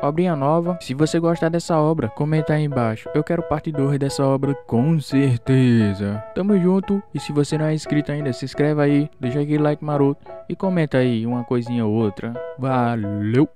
Obrinha nova. Se você gostar dessa obra, comenta aí embaixo. Eu quero parte 2 dessa obra com certeza. Tamo junto. E se você não é inscrito ainda, se inscreve aí. Deixa aquele like maroto. E comenta aí uma coisinha ou outra. Valeu!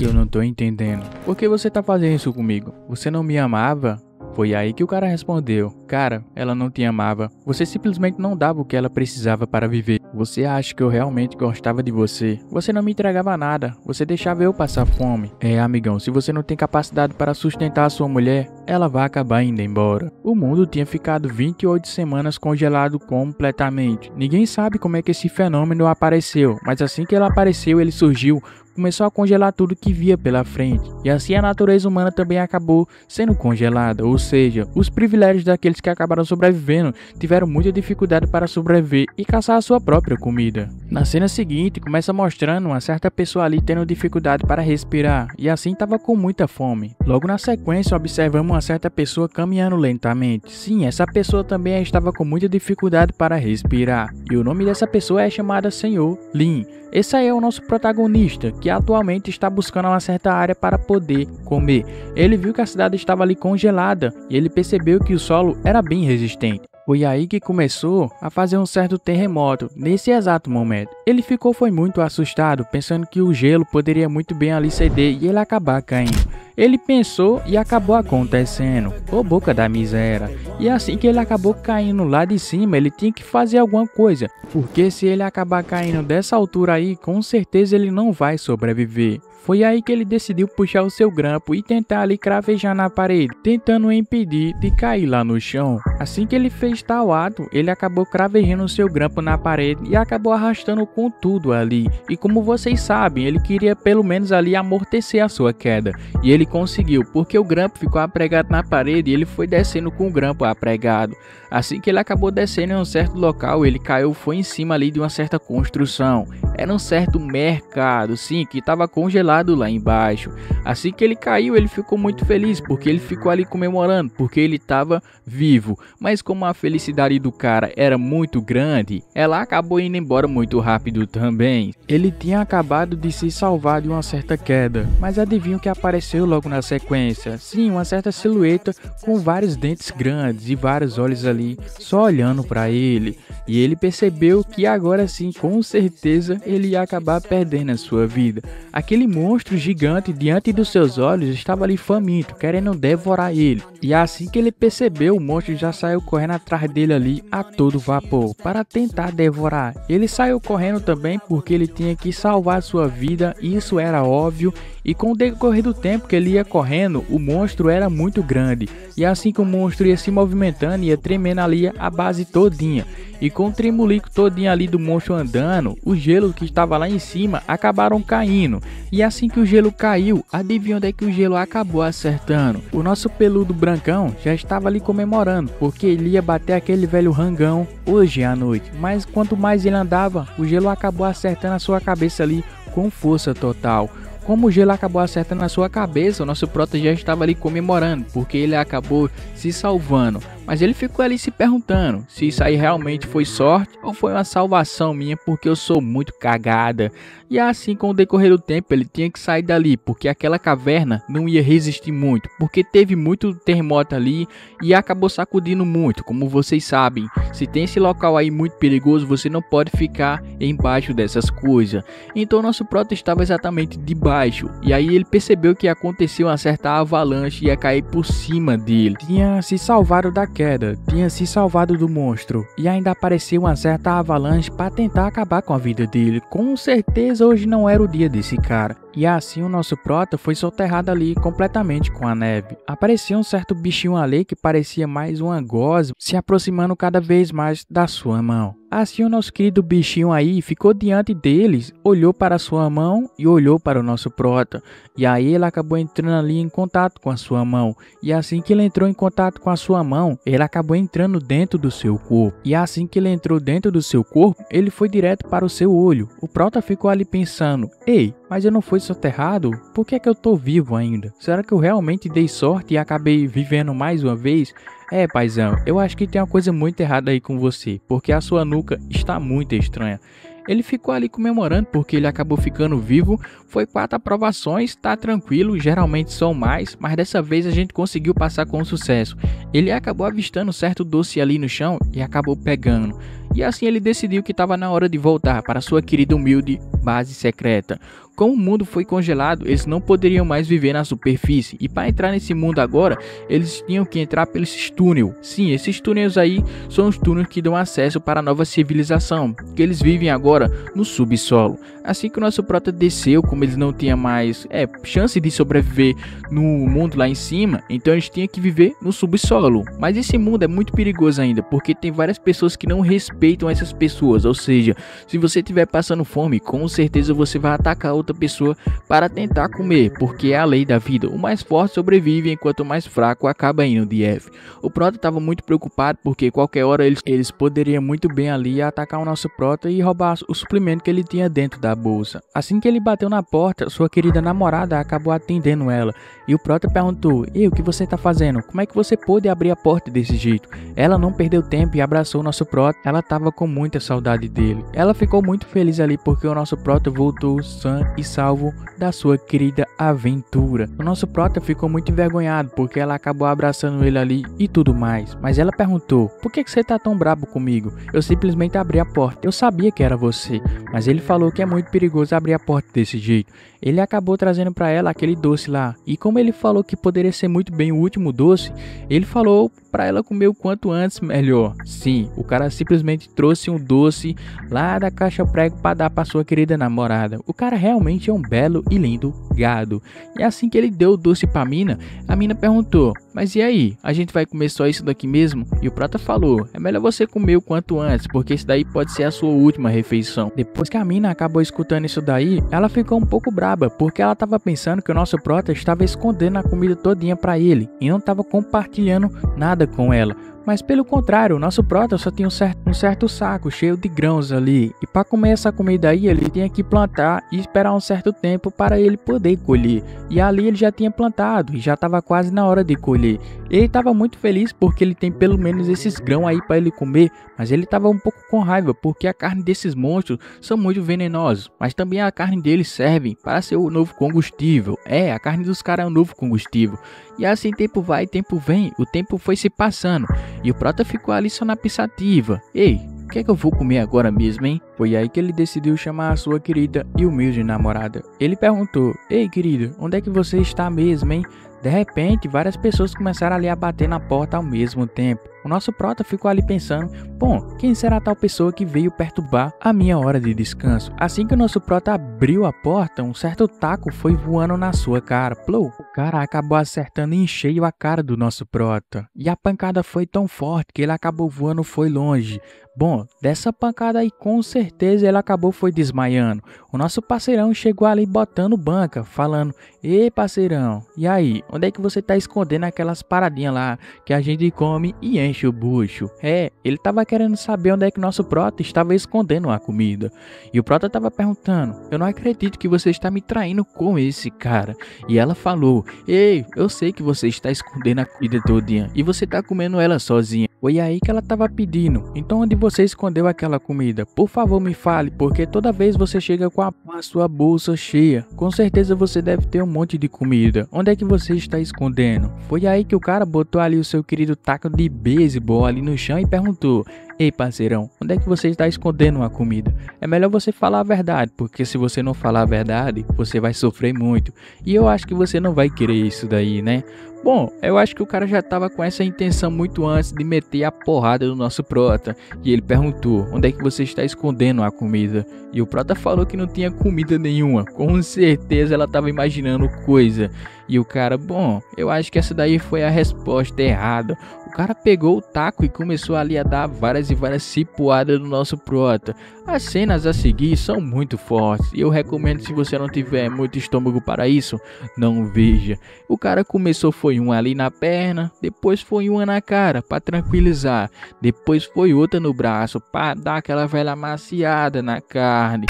Eu não tô entendendo. Por que você tá fazendo isso comigo? Você não me amava? Foi aí que o cara respondeu. Cara, ela não te amava. Você simplesmente não dava o que ela precisava para viver. Você acha que eu realmente gostava de você? Você não me entregava nada. Você deixava eu passar fome. É, amigão, se você não tem capacidade para sustentar a sua mulher, ela vai acabar indo embora. O mundo tinha ficado 28 semanas congelado completamente. Ninguém sabe como é que esse fenômeno apareceu, mas assim que ele apareceu, ele surgiu. Começou a congelar tudo que via pela frente. E assim a natureza humana também acabou sendo congelada. Ou seja, os privilégios daqueles que acabaram sobrevivendo tiveram muita dificuldade para sobreviver e caçar a sua própria comida. Na cena seguinte, começa mostrando uma certa pessoa ali tendo dificuldade para respirar. E assim estava com muita fome. Logo na sequência, observamos uma certa pessoa caminhando lentamente. Sim, essa pessoa também estava com muita dificuldade para respirar. E o nome dessa pessoa é chamada Senhor Lin. Esse aí é o nosso protagonista, que atualmente está buscando uma certa área para poder comer. Ele viu que a cidade estava ali congelada e ele percebeu que o solo era bem resistente. Foi aí que começou a fazer um certo terremoto. Nesse exato momento, ele foi muito assustado, pensando que o gelo poderia muito bem ali ceder e ele acabar caindo. Ele pensou e acabou acontecendo. Ô boca da miséria. E assim que ele acabou caindo lá de cima, ele tinha que fazer alguma coisa. Porque se ele acabar caindo dessa altura aí, com certeza ele não vai sobreviver. Foi aí que ele decidiu puxar o seu grampo e tentar ali cravejar na parede, tentando impedir de cair lá no chão. Assim que ele fez tal ato, ele acabou cravejando o seu grampo na parede e acabou arrastando com tudo ali. E como vocês sabem, ele queria pelo menos ali amortecer a sua queda. E ele conseguiu, porque o grampo ficou apregado na parede e ele foi descendo com o grampo apregado. Assim que ele acabou descendo em um certo local, ele caiu, foi em cima ali de uma certa construção. Era um certo mercado, sim, que estava congelado lá embaixo. Assim que ele caiu, ele ficou muito feliz, porque ele ficou ali comemorando, porque ele estava vivo. Mas como a felicidade do cara era muito grande, ela acabou indo embora muito rápido também. Ele tinha acabado de se salvar de uma certa queda, mas adivinha o que apareceu logo na sequência? Sim, uma certa silhueta com vários dentes grandes e vários olhos ali só olhando para ele. E ele percebeu que agora sim, com certeza, ele ia acabar perdendo a sua vida. Aquele monstro gigante diante dos seus olhos estava ali faminto, querendo devorar ele. E assim que ele percebeu, o monstro já saiu correndo atrás dele ali a todo vapor para tentar devorar. Ele saiu correndo também porque ele tinha que salvar sua vida, isso era óbvio. E com o decorrer do tempo que ele ia correndo, o monstro era muito grande, e assim que o monstro ia se movimentando, ia tremendo ali a base todinha, e com o tremulico todinho ali do monstro andando, o gelo que estava lá em cima acabaram caindo, e assim que o gelo caiu, adivinha onde é que o gelo acabou acertando? O nosso peludo brancão já estava ali comemorando, porque ele ia bater aquele velho rangão hoje à noite, mas quanto mais ele andava, o gelo acabou acertando a sua cabeça ali com força total. Como o gelo acabou acertando na sua cabeça, o nosso prota já estava ali comemorando, porque ele acabou se salvando. Mas ele ficou ali se perguntando se isso aí realmente foi sorte ou foi uma salvação minha, porque eu sou muito cagada. E assim, com o decorrer do tempo, ele tinha que sair dali, porque aquela caverna não ia resistir muito, porque teve muito terremoto ali e acabou sacudindo muito. Como vocês sabem, se tem esse local aí muito perigoso, você não pode ficar embaixo dessas coisas. Então nosso prota estava exatamente debaixo. E aí ele percebeu que aconteceu uma certa avalanche e ia cair por cima dele. Tinha se salvado da queda, tinha se salvado do monstro e ainda apareceu uma certa avalanche para tentar acabar com a vida dele. Com certeza hoje não era o dia desse cara. E assim o nosso prota foi soterrado ali completamente com a neve. Aparecia um certo bichinho ali que parecia mais uma gosma, se aproximando cada vez mais da sua mão. Assim o nosso querido bichinho aí ficou diante deles, olhou para a sua mão e olhou para o nosso prota. E aí ele acabou entrando ali em contato com a sua mão. E assim que ele entrou em contato com a sua mão, ele acabou entrando dentro do seu corpo. E assim que ele entrou dentro do seu corpo, ele foi direto para o seu olho. O prota ficou ali pensando, ei, mas eu não fui soterrado? Por que é que eu tô vivo ainda? Será que eu realmente dei sorte e acabei vivendo mais uma vez? É, paizão, eu acho que tem uma coisa muito errada aí com você, porque a sua nuca está muito estranha. Ele ficou ali comemorando porque ele acabou ficando vivo, foi 4 aprovações, tá tranquilo, geralmente são mais, mas dessa vez a gente conseguiu passar com sucesso. Ele acabou avistando certo doce ali no chão e acabou pegando. E assim ele decidiu que estava na hora de voltar para sua querida humilde base secreta. Como o mundo foi congelado, eles não poderiam mais viver na superfície. E para entrar nesse mundo agora, eles tinham que entrar pelos túneis. Sim, esses túneis aí são os túneis que dão acesso para a nova civilização, que eles vivem agora no subsolo. Assim que o nosso prota desceu, como eles não tinham mais chance de sobreviver no mundo lá em cima, então eles tinham que viver no subsolo. Mas esse mundo é muito perigoso ainda, porque tem várias pessoas que não respeitam essas pessoas. Ou seja, se você estiver passando fome, com certeza você vai atacar outra pessoa para tentar comer, porque é a lei da vida, o mais forte sobrevive enquanto o mais fraco acaba indo de F. O prota estava muito preocupado porque qualquer hora eles poderiam muito bem ali atacar o nosso prota e roubar o suplemento que ele tinha dentro da bolsa. Assim que ele bateu na porta, sua querida namorada acabou atendendo ela e o prota perguntou, e o que você está fazendo? Como é que você pôde abrir a porta desse jeito? Ela não perdeu tempo e abraçou o nosso prota, ela estava com muita saudade dele. Ela ficou muito feliz ali porque o nosso prota voltou sã e salvo da sua querida aventura. O nosso prota ficou muito envergonhado porque ela acabou abraçando ele ali e tudo mais, mas ela perguntou, por que você tá tão brabo comigo? Eu simplesmente abri a porta, eu sabia que era você, mas ele falou que é muito perigoso abrir a porta desse jeito. Ele acabou trazendo para ela aquele doce lá, e como ele falou que poderia ser muito bem o último doce, ele falou para ela comer o quanto antes melhor. Sim, o cara simplesmente trouxe um doce lá da caixa prego para dar para sua querida namorada. O cara realmente é um belo e lindo gado. E assim que ele deu o doce para a mina perguntou, mas e aí, a gente vai comer só isso daqui mesmo? E o prota falou, é melhor você comer o quanto antes, porque isso daí pode ser a sua última refeição. Depois que a mina acabou escutando isso daí, ela ficou um pouco braba, porque ela estava pensando que o nosso prota estava escondendo a comida todinha para ele, e não estava compartilhando nada com ela. Mas pelo contrário, o nosso prota só tinha um certo saco cheio de grãos ali. E para comer essa comida aí, ele tinha que plantar e esperar um certo tempo para ele poder colher. E ali ele já tinha plantado e já estava quase na hora de colher. Ele estava muito feliz porque ele tem pelo menos esses grãos aí para ele comer. Mas ele estava um pouco com raiva porque a carne desses monstros são muito venenosos. Mas também a carne deles serve para ser o novo combustível. É, a carne dos caras é o novo combustível. E assim tempo vai, tempo vem, o tempo foi se passando. E o prota ficou ali só na pensativa. Ei, o que é que eu vou comer agora mesmo, hein? Foi aí que ele decidiu chamar a sua querida e humilde namorada. Ele perguntou, ei querida, onde é que você está mesmo, hein? De repente, várias pessoas começaram ali a bater na porta ao mesmo tempo. O nosso prota ficou ali pensando, bom, quem será a tal pessoa que veio perturbar a minha hora de descanso? Assim que o nosso prota abriu a porta, um certo taco foi voando na sua cara. Plou! O cara acabou acertando em cheio a cara do nosso prota. E a pancada foi tão forte que ele acabou voando foi longe. Bom, dessa pancada aí com certeza ele acabou foi desmaiando. O nosso parceirão chegou ali botando banca, falando, ei parceirão, e aí? Onde é que você tá escondendo aquelas paradinhas lá que a gente come e enche o bucho? É, ele tava querendo saber onde é que nosso prota estava escondendo a comida. E o prota tava perguntando, eu não acredito que você está me traindo com esse cara. E ela falou, ei, eu sei que você está escondendo a comida todinha e você tá comendo ela sozinha. Foi aí que ela tava pedindo, então onde você escondeu aquela comida? Por favor me fale, porque toda vez você chega com a sua bolsa cheia, com certeza você deve ter um monte de comida. Onde é que você está escondendo? Foi aí que o cara botou ali o seu querido taco de beisebol ali no chão e perguntou, Ei, parceirão, onde é que você está escondendo uma comida? É melhor você falar a verdade, porque se você não falar a verdade, você vai sofrer muito. E eu acho que você não vai querer isso daí, né? Bom, eu acho que o cara já estava com essa intenção muito antes de meter a porrada no nosso prota. E ele perguntou, onde é que você está escondendo a comida? E o prota falou que não tinha comida nenhuma. Com certeza ela estava imaginando coisa. E o cara, bom, eu acho que essa daí foi a resposta errada. O cara pegou o taco e começou ali a dar várias e várias cipuadas no nosso prota. As cenas a seguir são muito fortes e eu recomendo, se você não tiver muito estômago para isso, não veja. O cara começou, foi uma ali na perna, depois foi uma na cara para tranquilizar, depois foi outra no braço para dar aquela velha maciada na carne.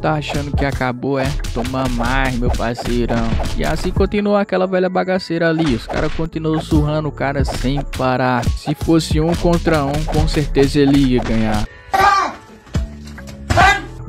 Tá achando que acabou, é? Toma mais, meu parceirão. E assim continuou aquela velha bagaceira ali. Os caras continuam surrando o cara sem parar. Se fosse um contra um, com certeza ele ia ganhar.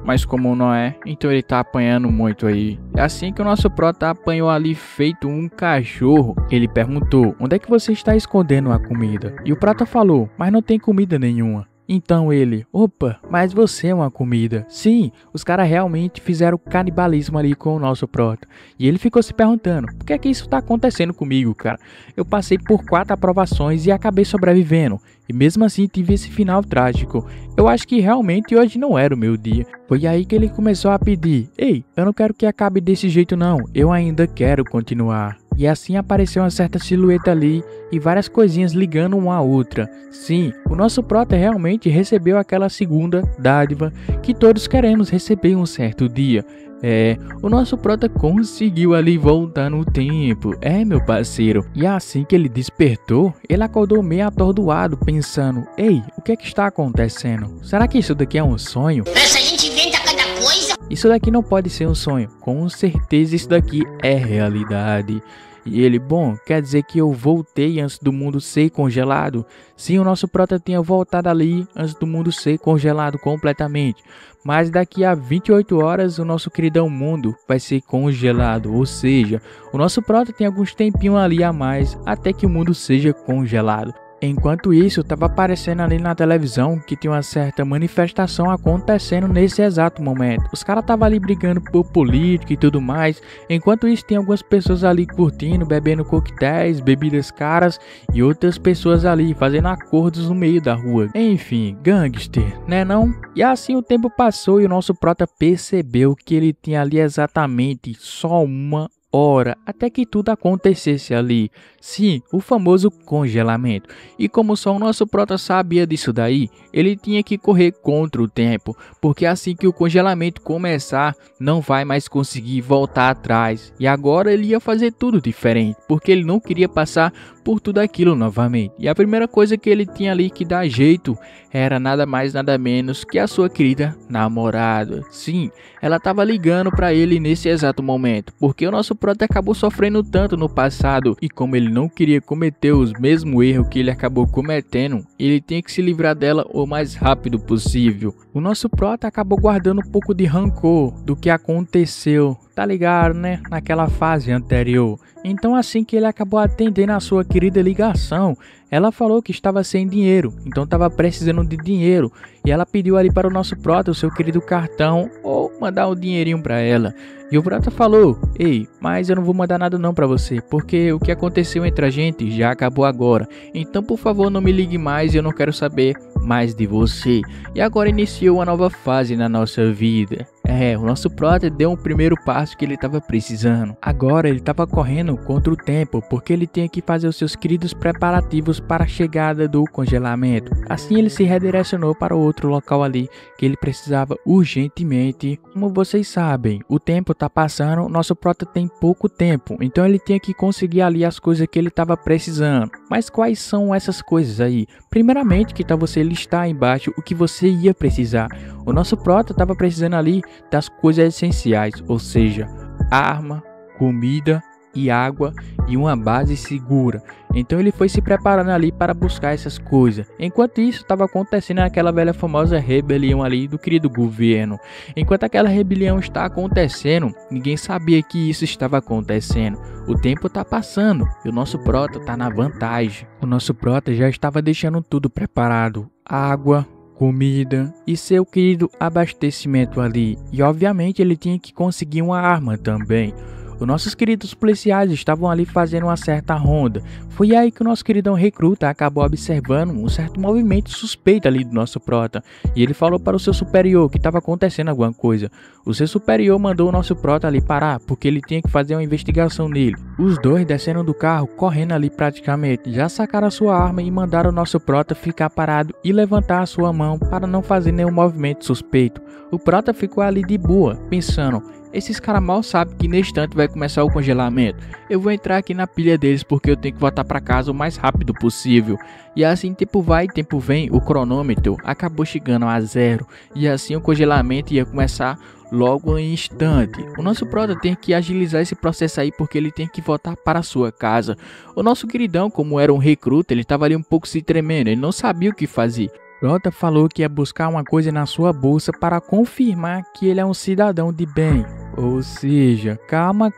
Mas como não é, então ele tá apanhando muito aí. É assim que o nosso prota apanhou ali feito um cachorro. Ele perguntou, onde é que você está escondendo a comida? E o prota falou, mas não tem comida nenhuma. Então ele, opa, mas você é uma comida. Sim, os caras realmente fizeram canibalismo ali com o nosso prota. E ele ficou se perguntando, por que é que isso tá acontecendo comigo, cara? Eu passei por 4 aprovações e acabei sobrevivendo. E mesmo assim tive esse final trágico. Eu acho que realmente hoje não era o meu dia. Foi aí que ele começou a pedir, ei, eu não quero que acabe desse jeito não, eu ainda quero continuar. E assim apareceu uma certa silhueta ali e várias coisinhas ligando uma à outra. Sim, o nosso prota realmente recebeu aquela segunda dádiva que todos queremos receber um certo dia. É, o nosso prota conseguiu ali voltar no tempo, é, meu parceiro. E assim que ele despertou, ele acordou meio atordoado pensando, ei, o que é que está acontecendo? Será que isso daqui é um sonho? Essa gente inventa cada coisa. Isso daqui não pode ser um sonho, com certeza isso daqui é realidade. E ele, bom, quer dizer que eu voltei antes do mundo ser congelado? Sim, o nosso prota tinha voltado ali antes do mundo ser congelado completamente. Mas daqui a 28 horas o nosso queridão mundo vai ser congelado. Ou seja, o nosso prota tem alguns tempinhos ali a mais até que o mundo seja congelado. Enquanto isso, estava aparecendo ali na televisão que tinha uma certa manifestação acontecendo nesse exato momento. Os caras estavam ali brigando por política e tudo mais. Enquanto isso, tem algumas pessoas ali curtindo, bebendo coquetéis, bebidas caras e outras pessoas ali fazendo acordos no meio da rua. Enfim, gangster, né não? E assim o tempo passou e o nosso prota percebeu que ele tinha ali exatamente só uma hora até que tudo acontecesse ali. Sim, o famoso congelamento. E como só o nosso prota sabia disso daí, ele tinha que correr contra o tempo, porque assim que o congelamento começar, não vai mais conseguir voltar atrás. E agora ele ia fazer tudo diferente, porque ele não queria passar por tudo aquilo novamente. E a primeira coisa que ele tinha ali que dar jeito era nada mais nada menos que a sua querida namorada. Sim, ela estava ligando para ele nesse exato momento, porque o nosso prota acabou sofrendo tanto no passado, e como ele não queria cometer os mesmos erros que ele acabou cometendo, ele tinha que se livrar dela o mais rápido possível. O nosso prota acabou guardando um pouco de rancor do que aconteceu, tá ligado, né, naquela fase anterior. Então assim que ele acabou atendendo a sua querida ligação, ela falou que estava sem dinheiro, então estava precisando de dinheiro, e ela pediu ali para o nosso prota o seu querido cartão ou mandar um dinheirinho para ela. E o prota falou, ei, mas eu não vou mandar nada não para você, porque o que aconteceu entre a gente já acabou agora, então por favor não me ligue mais, eu não quero saber mais de você. E agora iniciou uma nova fase na nossa vida. É, o nosso prota deu um primeiro passo que ele estava precisando. Agora ele estava correndo contra o tempo, porque ele tinha que fazer os seus queridos preparativos para a chegada do congelamento. Assim ele se redirecionou para outro local ali que ele precisava urgentemente. Como vocês sabem, o tempo tá passando, nosso prota tem pouco tempo, então ele tinha que conseguir ali as coisas que ele estava precisando. Mas quais são essas coisas aí? Primeiramente, que tal você listar embaixo o que você ia precisar? O nosso prota estava precisando ali das coisas essenciais, ou seja, arma, comida, e água e uma base segura. Então ele foi se preparando ali para buscar essas coisas. Enquanto isso estava acontecendo aquela velha famosa rebelião ali do querido governo. Enquanto aquela rebelião está acontecendo, ninguém sabia que isso estava acontecendo. O tempo está passando e o nosso prota está na vantagem. O nosso prota já estava deixando tudo preparado. Água, comida e seu querido abastecimento ali. E obviamente ele tinha que conseguir uma arma também. Os nossos queridos policiais estavam ali fazendo uma certa ronda. Foi aí que o nosso queridão recruta acabou observando um certo movimento suspeito ali do nosso prota. E ele falou para o seu superior que estava acontecendo alguma coisa. O seu superior mandou o nosso prota ali parar, porque ele tinha que fazer uma investigação nele. Os dois desceram do carro, correndo ali praticamente. Já sacaram a sua arma e mandaram o nosso prota ficar parado e levantar a sua mão para não fazer nenhum movimento suspeito. O prota ficou ali de boa, pensando: esses caras mal sabem que neste instante vai começar o congelamento. Eu vou entrar aqui na pilha deles porque eu tenho que voltar para casa o mais rápido possível. E assim tempo vai, tempo vem, o cronômetro acabou chegando a zero. E assim o congelamento ia começar logo em instante. O nosso brother tem que agilizar esse processo aí porque ele tem que voltar para a sua casa. O nosso queridão, como era um recruta, ele estava ali um pouco se tremendo, ele não sabia o que fazer. Prota falou que ia buscar uma coisa na sua bolsa para confirmar que ele é um cidadão de bem. Ou seja, calma,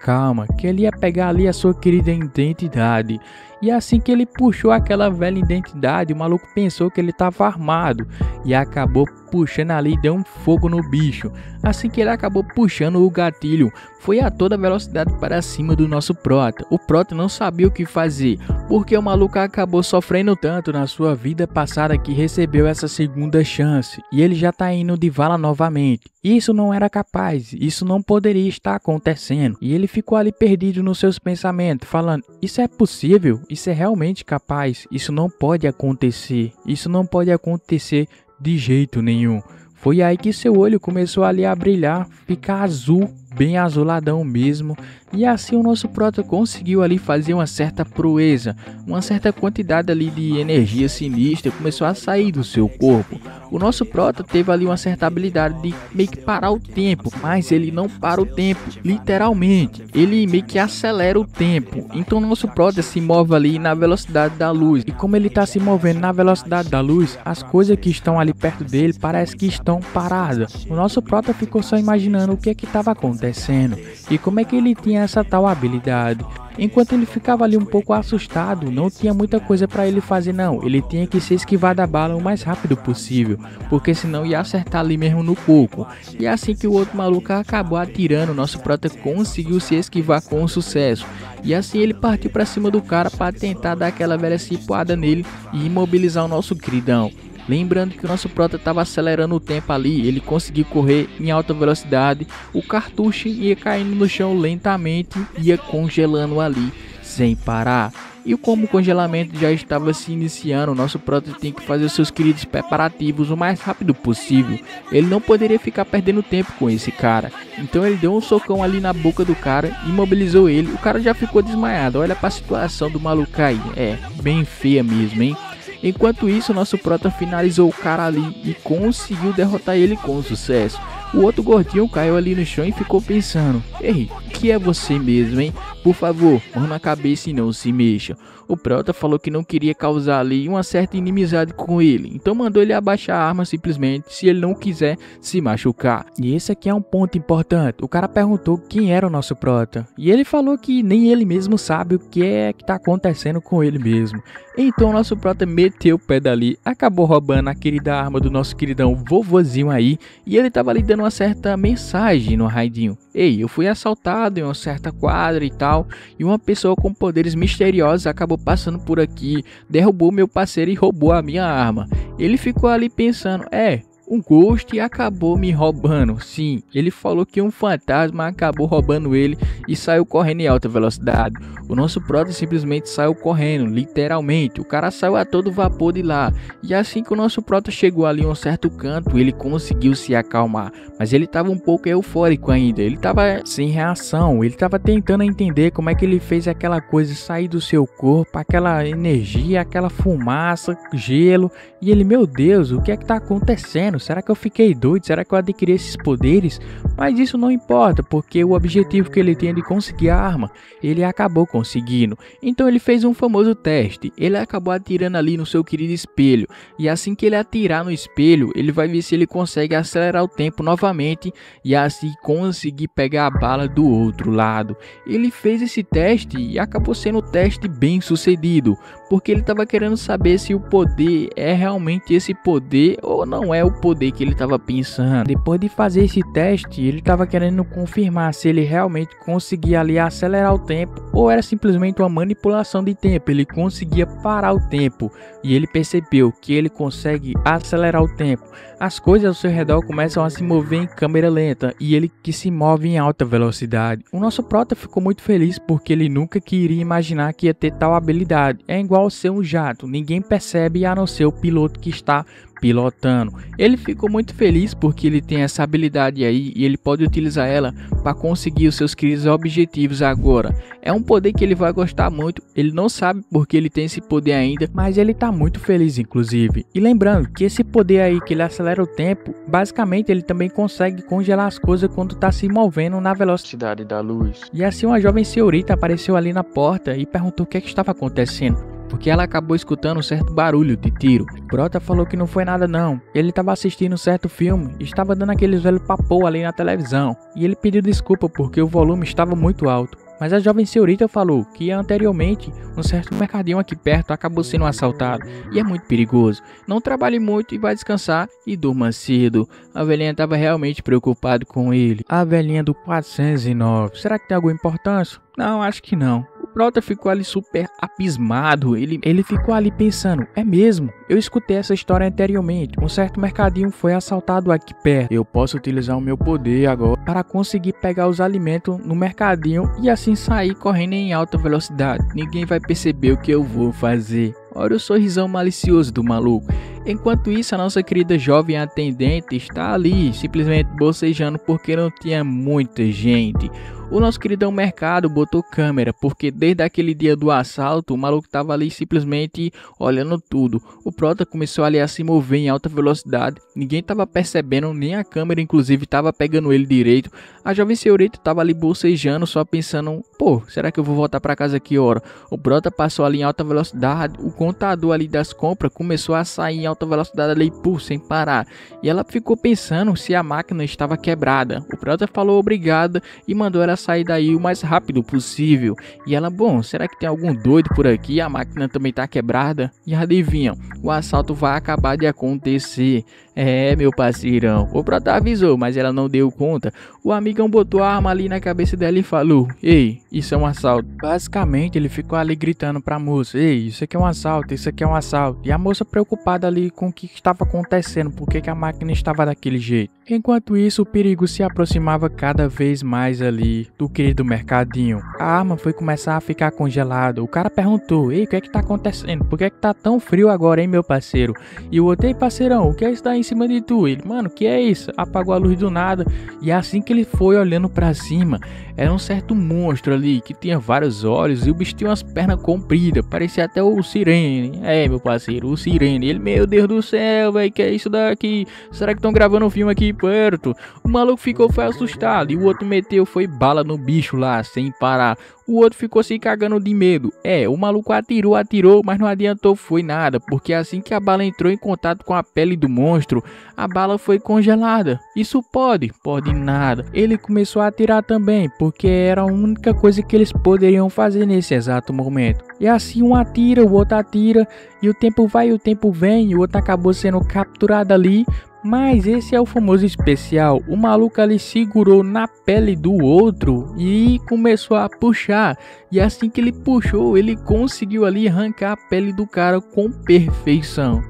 que ele ia pegar ali a sua querida identidade. E assim que ele puxou aquela velha identidade, o maluco pensou que ele estava armado e acabou puxando ali e deu um fogo no bicho. Assim que ele acabou puxando o gatilho, foi a toda velocidade para cima do nosso prota. O prota não sabia o que fazer, porque o maluco acabou sofrendo tanto na sua vida passada que recebeu essa segunda chance e ele já está indo de vala novamente. Isso não era capaz, isso não poderia estar acontecendo. E ele ficou ali perdido nos seus pensamentos, falando: isso é possível? Isso é realmente capaz? Isso não pode acontecer. Isso não pode acontecer de jeito nenhum. Foi aí que seu olho começou ali a brilhar, ficar azul, bem azuladão mesmo. E assim o nosso prota conseguiu ali fazer uma certa proeza. Uma certa quantidade ali de energia sinistra começou a sair do seu corpo. O nosso prota teve ali uma certa habilidade de meio que parar o tempo, mas ele não para o tempo, literalmente. Ele meio que acelera o tempo. Então o nosso prota se move ali na velocidade da luz. E como ele está se movendo na velocidade da luz, as coisas que estão ali perto dele parece que estão paradas. O nosso prota ficou só imaginando o que é que estava acontecendo e como é que ele tinha essa tal habilidade. Enquanto ele ficava ali um pouco assustado, não tinha muita coisa para ele fazer não. Ele tinha que se esquivar da bala o mais rápido possível, porque senão ia acertar ali mesmo no coco. E assim que o outro maluco acabou atirando, o nosso prota conseguiu se esquivar com sucesso. E assim ele partiu para cima do cara para tentar dar aquela velha cipuada nele e imobilizar o nosso queridão. Lembrando que o nosso prota estava acelerando o tempo ali, ele conseguiu correr em alta velocidade, o cartucho ia caindo no chão lentamente, ia congelando ali sem parar. E como o congelamento já estava se iniciando, o nosso prota tem que fazer os seus queridos preparativos o mais rápido possível. Ele não poderia ficar perdendo tempo com esse cara. Então ele deu um socão ali na boca do cara, imobilizou ele, o cara já ficou desmaiado. Olha para a situação do maluco aí, é bem feia mesmo, hein? Enquanto isso, o nosso prota finalizou o cara ali e conseguiu derrotar ele com sucesso. O outro gordinho caiu ali no chão e ficou pensando: ei, que é você mesmo, hein? Por favor, mão na cabeça e não se mexa. O prota falou que não queria causar ali uma certa inimizade com ele, então mandou ele abaixar a arma simplesmente se ele não quiser se machucar. E esse aqui é um ponto importante. O cara perguntou quem era o nosso prota e ele falou que nem ele mesmo sabe o que é que tá acontecendo com ele mesmo. Então o nosso prota meteu o pé dali, acabou roubando a querida arma do nosso queridão vovozinho aí, e ele tava ali dando uma certa mensagem no raidinho: ei, eu fui assaltado em uma certa quadra e tal, e uma pessoa com poderes misteriosos acabou passando por aqui, derrubou meu parceiro e roubou a minha arma. Ele ficou ali pensando: é, um ghost acabou me roubando. Sim, ele falou que um fantasma acabou roubando ele e saiu correndo em alta velocidade. O nosso prota simplesmente saiu correndo, literalmente. O cara saiu a todo vapor de lá. E assim que o nosso prota chegou ali em um certo canto, ele conseguiu se acalmar. Mas ele estava um pouco eufórico ainda. Ele estava sem reação. Ele estava tentando entender como é que ele fez aquela coisa sair do seu corpo, aquela energia, aquela fumaça, gelo. E ele, meu Deus, o que é que está acontecendo? mano, será que eu fiquei doido? Será que eu adquiri esses poderes? Mas isso não importa, porque o objetivo que ele tinha de conseguir a arma, ele acabou conseguindo. Então ele fez um famoso teste, ele acabou atirando ali no seu querido espelho. E assim que ele atirar no espelho, ele vai ver se ele consegue acelerar o tempo novamente e assim conseguir pegar a bala do outro lado. Ele fez esse teste e acabou sendo um teste bem sucedido, porque ele estava querendo saber se o poder é realmente esse poder ou não é o poder que ele estava pensando. Depois de fazer esse teste, ele estava querendo confirmar se ele realmente conseguia ali acelerar o tempo ou era simplesmente uma manipulação de tempo. Ele conseguia parar o tempo e ele percebeu que ele consegue acelerar o tempo. As coisas ao seu redor começam a se mover em câmera lenta e ele que se move em alta velocidade. O nosso prota ficou muito feliz porque ele nunca queria imaginar que ia ter tal habilidade. É igual ser um jato, ninguém percebe a não ser o piloto que está pilotando. Ele ficou muito feliz porque ele tem essa habilidade aí e ele pode utilizar ela para conseguir os seus queridos objetivos agora. É um poder que ele vai gostar muito, ele não sabe porque ele tem esse poder ainda, mas ele tá muito feliz inclusive. E lembrando que esse poder aí que ele acelera o tempo, basicamente ele também consegue congelar as coisas quando tá se movendo na velocidade da luz. E assim uma jovem senhorita apareceu ali na porta e perguntou o que é que estava acontecendo, porque ela acabou escutando um certo barulho de tiro. Prota falou que não foi nada não, ele estava assistindo um certo filme, estava dando aqueles velho papo ali na televisão, e ele pediu desculpa porque o volume estava muito alto. Mas a jovem senhorita falou que anteriormente um certo mercadinho aqui perto acabou sendo assaltado e é muito perigoso. Não trabalhe muito e vai descansar e durma cedo. A velhinha estava realmente preocupada com ele. A velhinha do 409, será que tem alguma importância? Não, acho que não. O Prota ficou ali super abismado, ele ficou ali pensando, é mesmo? Eu escutei essa história anteriormente, um certo mercadinho foi assaltado aqui perto. Eu posso utilizar o meu poder agora para conseguir pegar os alimentos no mercadinho e assim sair correndo em alta velocidade. Ninguém vai perceber o que eu vou fazer. Olha o sorrisão malicioso do maluco. Enquanto isso, a nossa querida jovem atendente está ali, simplesmente bocejando porque não tinha muita gente. O nosso queridão mercado botou câmera, porque desde aquele dia do assalto, o maluco tava ali simplesmente olhando tudo. O Prota começou ali a se mover em alta velocidade, ninguém tava percebendo, nem a câmera inclusive tava pegando ele direito. A jovem senhorita tava ali bocejando, só pensando, pô, será que eu vou voltar pra casa que hora? O Prota passou ali em alta velocidade, o contador ali das compras começou a sair em alta velocidade ali, pô, sem parar. E ela ficou pensando se a máquina estava quebrada. O Prota falou obrigada e mandou ela sair daí o mais rápido possível. E ela, bom, será que tem algum doido por aqui? A máquina também tá quebrada? E adivinham, o assalto vai acabar de acontecer. É, meu parceirão, o Prota avisou, mas ela não deu conta. O amigão botou a arma ali na cabeça dela e falou, ei, isso é um assalto. Basicamente ele ficou ali gritando pra moça, ei, isso aqui é um assalto, isso aqui é um assalto. E a moça preocupada ali com o que estava acontecendo, por que a máquina estava daquele jeito. Enquanto isso, o perigo se aproximava cada vez mais ali do querido mercadinho. A arma foi começar a ficar congelada. O cara perguntou, ei, o que é que tá acontecendo? Por que é que tá tão frio agora, hein, meu parceiro? E o outro, ei, parceirão, o que é isso daí em cima de tu? Ele, mano, que é isso? Apagou a luz do nada. E assim que ele foi olhando pra cima, era um certo monstro ali, que tinha vários olhos, e o bicho tinha umas pernas compridas, parecia até o Sirene. É, meu parceiro, o Sirene. Ele, meu Deus do céu, velho, que é isso daqui? Será que estão gravando um filme aqui perto? O maluco ficou, foi assustado, e o outro meteu, foi bala no bicho lá, sem parar. O outro ficou se cagando de medo. É, o maluco atirou, mas não adiantou foi nada, porque assim que a bala entrou em contato com a pele do monstro, a bala foi congelada. Isso pode? Pode nada. Ele começou a atirar também, porque era a única coisa que eles poderiam fazer nesse exato momento. E assim um atira, o outro atira, e o tempo vai, o tempo vem, e o outro acabou sendo capturado ali. Mas esse é o famoso especial, o maluco ali segurou na pele do outro e começou a puxar. E assim que ele puxou, ele conseguiu ali arrancar a pele do cara com perfeição.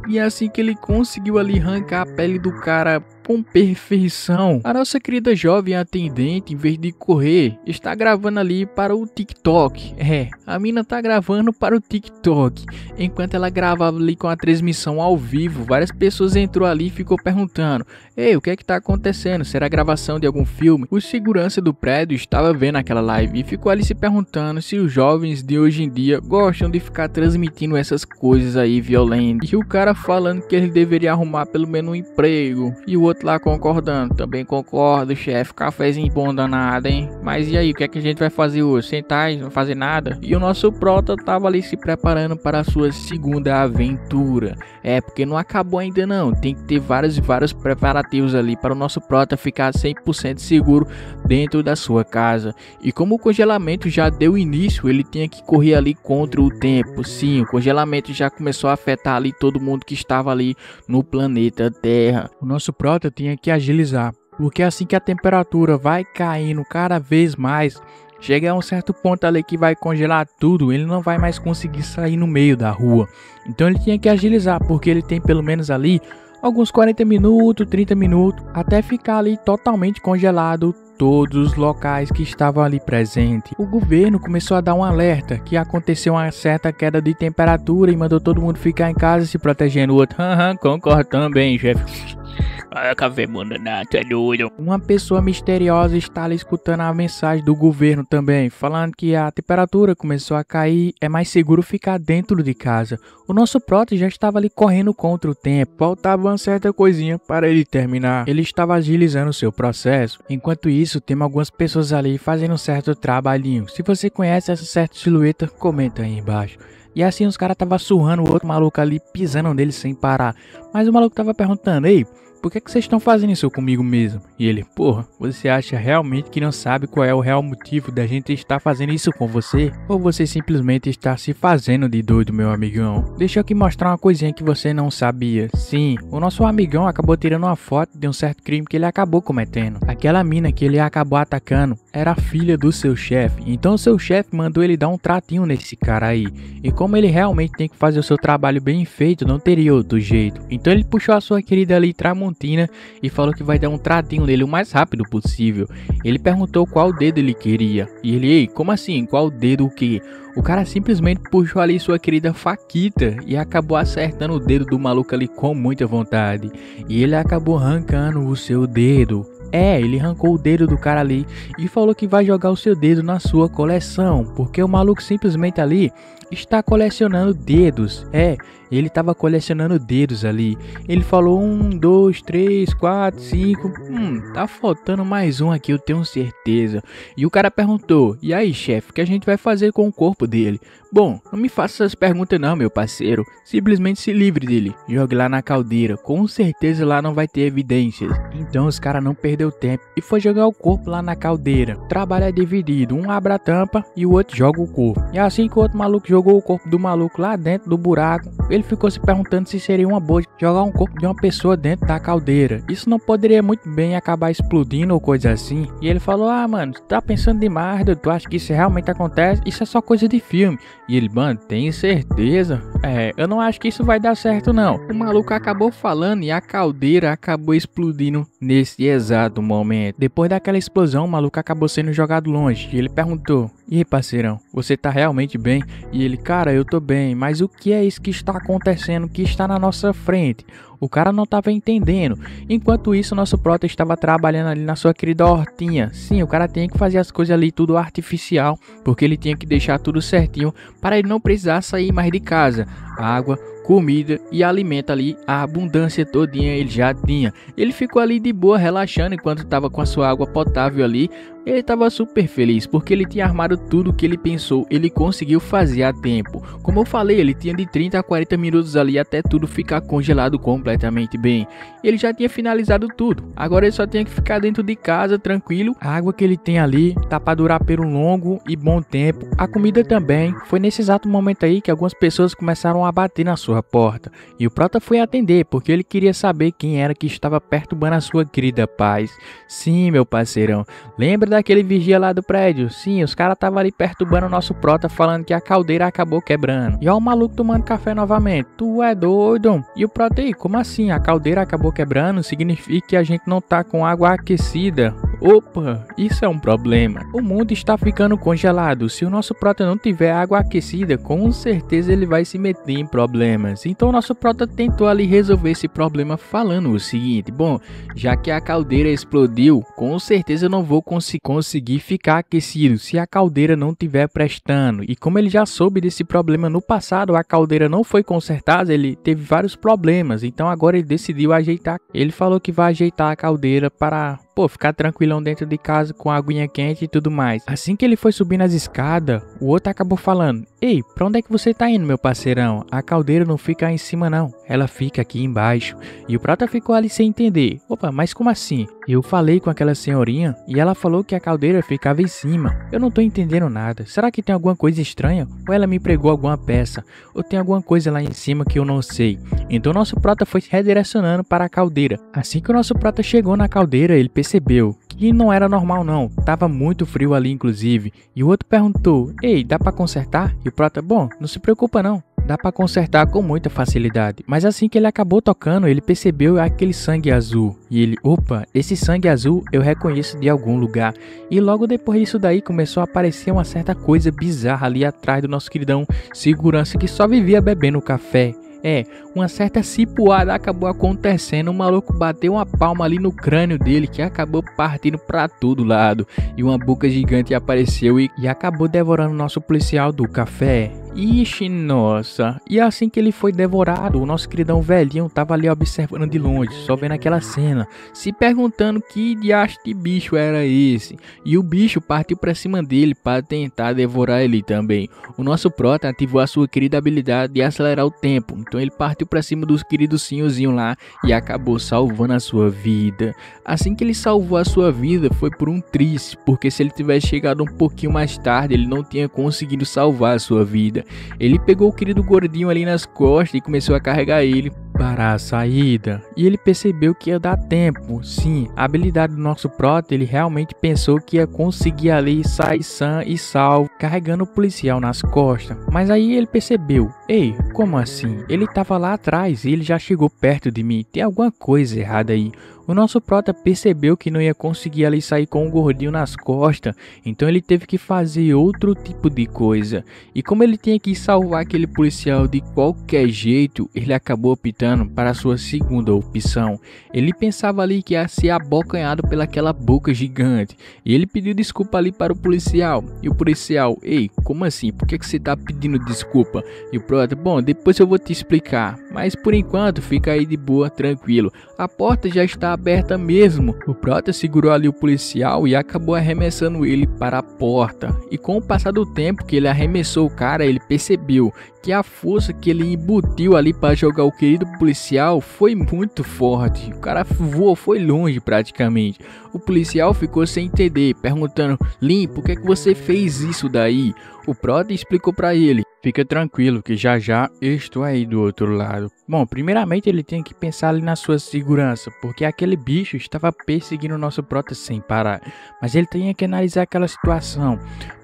A nossa querida jovem atendente, em vez de correr, está gravando ali para o TikTok. É, a mina tá gravando para o TikTok. Enquanto ela gravava ali com a transmissão ao vivo, várias pessoas entrou ali e ficou perguntando, ei, o que é que tá acontecendo? Será a gravação de algum filme? O segurança do prédio estava vendo aquela live e ficou ali se perguntando se se os jovens de hoje em dia gostam de ficar transmitindo essas coisas aí violentas. E o cara falando que ele deveria arrumar pelo menos um emprego. E o outro lá concordando. Também concordo, chefe. Cafézinho bom danado, hein? Mas e aí, o que é que a gente vai fazer hoje? Sentar e não fazer nada? E o nosso prota tava ali se preparando para a sua segunda aventura. É, porque não acabou ainda não. Tem que ter vários preparativos ali para o nosso prota ficar 100% seguro dentro da sua casa. E como o congelamento já deu início, ele tinha que correr ali contra o tempo. Sim, o congelamento já começou a afetar ali todo mundo que estava ali no planeta Terra. O nosso prota tinha que agilizar, porque assim que a temperatura vai caindo cada vez mais, chega a um certo ponto ali que vai congelar tudo, ele não vai mais conseguir sair no meio da rua. Então ele tinha que agilizar, porque ele tem pelo menos ali alguns 40 minutos, 30 minutos, até ficar ali totalmente congelado todos os locais que estavam ali presentes. O governo começou a dar um alerta que aconteceu uma certa queda de temperatura e mandou todo mundo ficar em casa se protegendo. O outro, concordo também, chefe. Uma pessoa misteriosa está ali escutando a mensagem do governo também, falando que a temperatura começou a cair, é mais seguro ficar dentro de casa. O nosso prota já estava ali correndo contra o tempo, faltava uma certa coisinha para ele terminar. Ele estava agilizando o seu processo. Enquanto isso, tem algumas pessoas ali fazendo um certo trabalhinho. Se você conhece essa certa silhueta, comenta aí embaixo. E assim os caras estavam surrando o outro maluco ali, pisando nele sem parar. Mas o maluco tava perguntando, ei, por que vocês estão fazendo isso comigo mesmo? E ele, porra, você acha realmente que não sabe qual é o real motivo da gente estar fazendo isso com você? Ou você simplesmente está se fazendo de doido, meu amigão? Deixa eu aqui mostrar uma coisinha que você não sabia. Sim, o nosso amigão acabou tirando uma foto de um certo crime que ele acabou cometendo. Aquela mina que ele acabou atacando era a filha do seu chefe. Então o seu chefe mandou ele dar um tratinho nesse cara aí. E como ele realmente tem que fazer o seu trabalho bem feito, não teria outro jeito. Então ele puxou a sua querida ali Tramontina e falou que vai dar um tratinho nele o mais rápido possível. Ele perguntou qual dedo ele queria. E ele, ei, como assim? Qual dedo o quê? O cara simplesmente puxou ali sua querida faquita e acabou acertando o dedo do maluco ali com muita vontade. E ele acabou arrancando o seu dedo. É, ele arrancou o dedo do cara ali e falou que vai jogar o seu dedo na sua coleção, porque o maluco simplesmente ali está colecionando dedos. É, ele estava colecionando dedos ali. Ele falou 1, 2, 3, 4, 5. Tá faltando mais um aqui, eu tenho certeza. E o cara perguntou, e aí chefe, o que a gente vai fazer com o corpo dele? Bom, não me faça essas perguntas não, meu parceiro. Simplesmente se livre dele, jogue lá na caldeira, com certeza lá não vai ter evidências. Então os caras não perderam tempo e foi jogar o corpo lá na caldeira. O trabalho é dividido, um abre a tampa e o outro joga o corpo. E assim que o outro maluco jogou o corpo do maluco lá dentro do buraco, ele ficou se perguntando se seria uma boa jogar um corpo de uma pessoa dentro da caldeira. Isso não poderia muito bem acabar explodindo ou coisa assim. E ele falou, ah mano, tu tá pensando demais, tu acha que isso realmente acontece? Isso é só coisa de filme. E ele, mano, tem certeza? É, eu não acho que isso vai dar certo não. O maluco acabou falando e a caldeira acabou explodindo nesse exato momento. Depois daquela explosão, o maluco acabou sendo jogado longe. E ele perguntou, e aí parceirão, você tá realmente bem? E ele, cara, eu tô bem, mas o que é isso que está acontecendo, que está na nossa frente? O cara não estava entendendo. Enquanto isso, nosso prota estava trabalhando ali na sua querida hortinha. Sim, o cara tinha que fazer as coisas ali tudo artificial, porque ele tinha que deixar tudo certinho para ele não precisar sair mais de casa. Água, comida e alimento ali, a abundância todinha ele já tinha. Ele ficou ali de boa, relaxando, enquanto estava com a sua água potável ali. Ele estava super feliz, porque ele tinha armado tudo que ele pensou, ele conseguiu fazer a tempo. Como eu falei, ele tinha de 30 a 40 minutos ali até tudo ficar congelado completamente bem. Ele já tinha finalizado tudo, agora ele só tinha que ficar dentro de casa, tranquilo. A água que ele tem ali tá para durar por um longo e bom tempo. A comida também. Foi nesse exato momento aí que algumas pessoas começaram a bater na sua porta. E o prota foi atender, porque ele queria saber quem era que estava perturbando a sua querida paz. Sim, meu parceirão, lembra daquele vigia lá do prédio? Sim, os caras estavam ali perturbando o nosso prota, falando que a caldeira acabou quebrando. E ó, o maluco tomando café novamente. Tu é doido? E o prota aí, como assim? A caldeira acabou quebrando? Significa que a gente não tá com água aquecida? Opa, isso é um problema. O mundo está ficando congelado. Se o nosso prota não tiver água aquecida, com certeza ele vai se meter em problemas. Então o nosso prota tentou ali resolver esse problema falando o seguinte: bom, já que a caldeira explodiu, com certeza eu não vou conseguir ficar aquecido se a caldeira não tiver prestando. E como ele já soube desse problema no passado, a caldeira não foi consertada, ele teve vários problemas. Então agora ele decidiu ajeitar. Ele falou que vai ajeitar a caldeira para... pô, ficar tranquilão dentro de casa com a aguinha quente e tudo mais. Assim que ele foi subindo as escadas, o outro acabou falando: ei, pra onde é que você tá indo, meu parceirão? A caldeira não fica aí em cima não, ela fica aqui embaixo. E o prota ficou ali sem entender. Opa, mas como assim? Eu falei com aquela senhorinha e ela falou que a caldeira ficava em cima. Eu não tô entendendo nada. Será que tem alguma coisa estranha? Ou ela me pregou alguma peça? Ou tem alguma coisa lá em cima que eu não sei? Então o nosso prota foi redirecionando para a caldeira. Assim que o nosso prota chegou na caldeira, ele percebeu que não era normal não, tava muito frio ali inclusive. E o outro perguntou: ei, dá pra consertar? E o prota: bom, não se preocupa não, dá pra consertar com muita facilidade. Mas assim que ele acabou tocando, ele percebeu aquele sangue azul. E ele: opa, esse sangue azul eu reconheço de algum lugar. E logo depois disso daí começou a aparecer uma certa coisa bizarra ali atrás do nosso queridão segurança que só vivia bebendo café. É, uma certa cipuada acabou acontecendo, o maluco bateu uma palma ali no crânio dele que acabou partindo pra todo lado. E uma boca gigante apareceu e acabou devorando o nosso policial do café. Ixi, nossa. E assim que ele foi devorado, o nosso queridão velhinho tava ali observando de longe, só vendo aquela cena, se perguntando que diacho de bicho era esse. E o bicho partiu pra cima dele para tentar devorar ele também. O nosso prota ativou a sua querida habilidade de acelerar o tempo, então ele partiu pra cima dos queridos senhorzinho lá e acabou salvando a sua vida. Assim que ele salvou a sua vida, foi por um triz, porque se ele tivesse chegado um pouquinho mais tarde, ele não tinha conseguido salvar a sua vida. Ele pegou o querido gordinho ali nas costas e começou a carregar ele para a saída. E ele percebeu que ia dar tempo. Sim, a habilidade do nosso prota, ele realmente pensou que ia conseguir ali sair sã e salvo, carregando o policial nas costas. Mas aí ele percebeu: ei, como assim? Ele tava lá atrás e ele já chegou perto de mim. Tem alguma coisa errada aí. O nosso prota percebeu que não ia conseguir ali sair com o gordinho nas costas, então ele teve que fazer outro tipo de coisa. E como ele tinha que salvar aquele policial de qualquer jeito, ele acabou optando para a sua segunda opção. Ele pensava ali que ia ser abocanhado pelaquela boca gigante. E ele pediu desculpa ali para o policial. E o policial: ei, como assim? Por que você tá pedindo desculpa? E o prota: bom, depois eu vou te explicar, mas por enquanto fica aí de boa, tranquilo. A porta já está aberta mesmo. O prota segurou ali o policial e acabou arremessando ele para a porta. E com o passar do tempo que ele arremessou o cara, ele percebeu que a força que ele embutiu ali para jogar o querido policial foi muito forte. O cara voou, foi longe praticamente. O policial ficou sem entender, perguntando: Lin, por que é que você fez isso daí? O prota explicou para ele: fica tranquilo que já já estou aí do outro lado. Bom, primeiramente ele tem que pensar ali na sua segurança, porque aquele bicho estava perseguindo o nosso prota sem parar. Mas ele tinha que analisar aquela situação.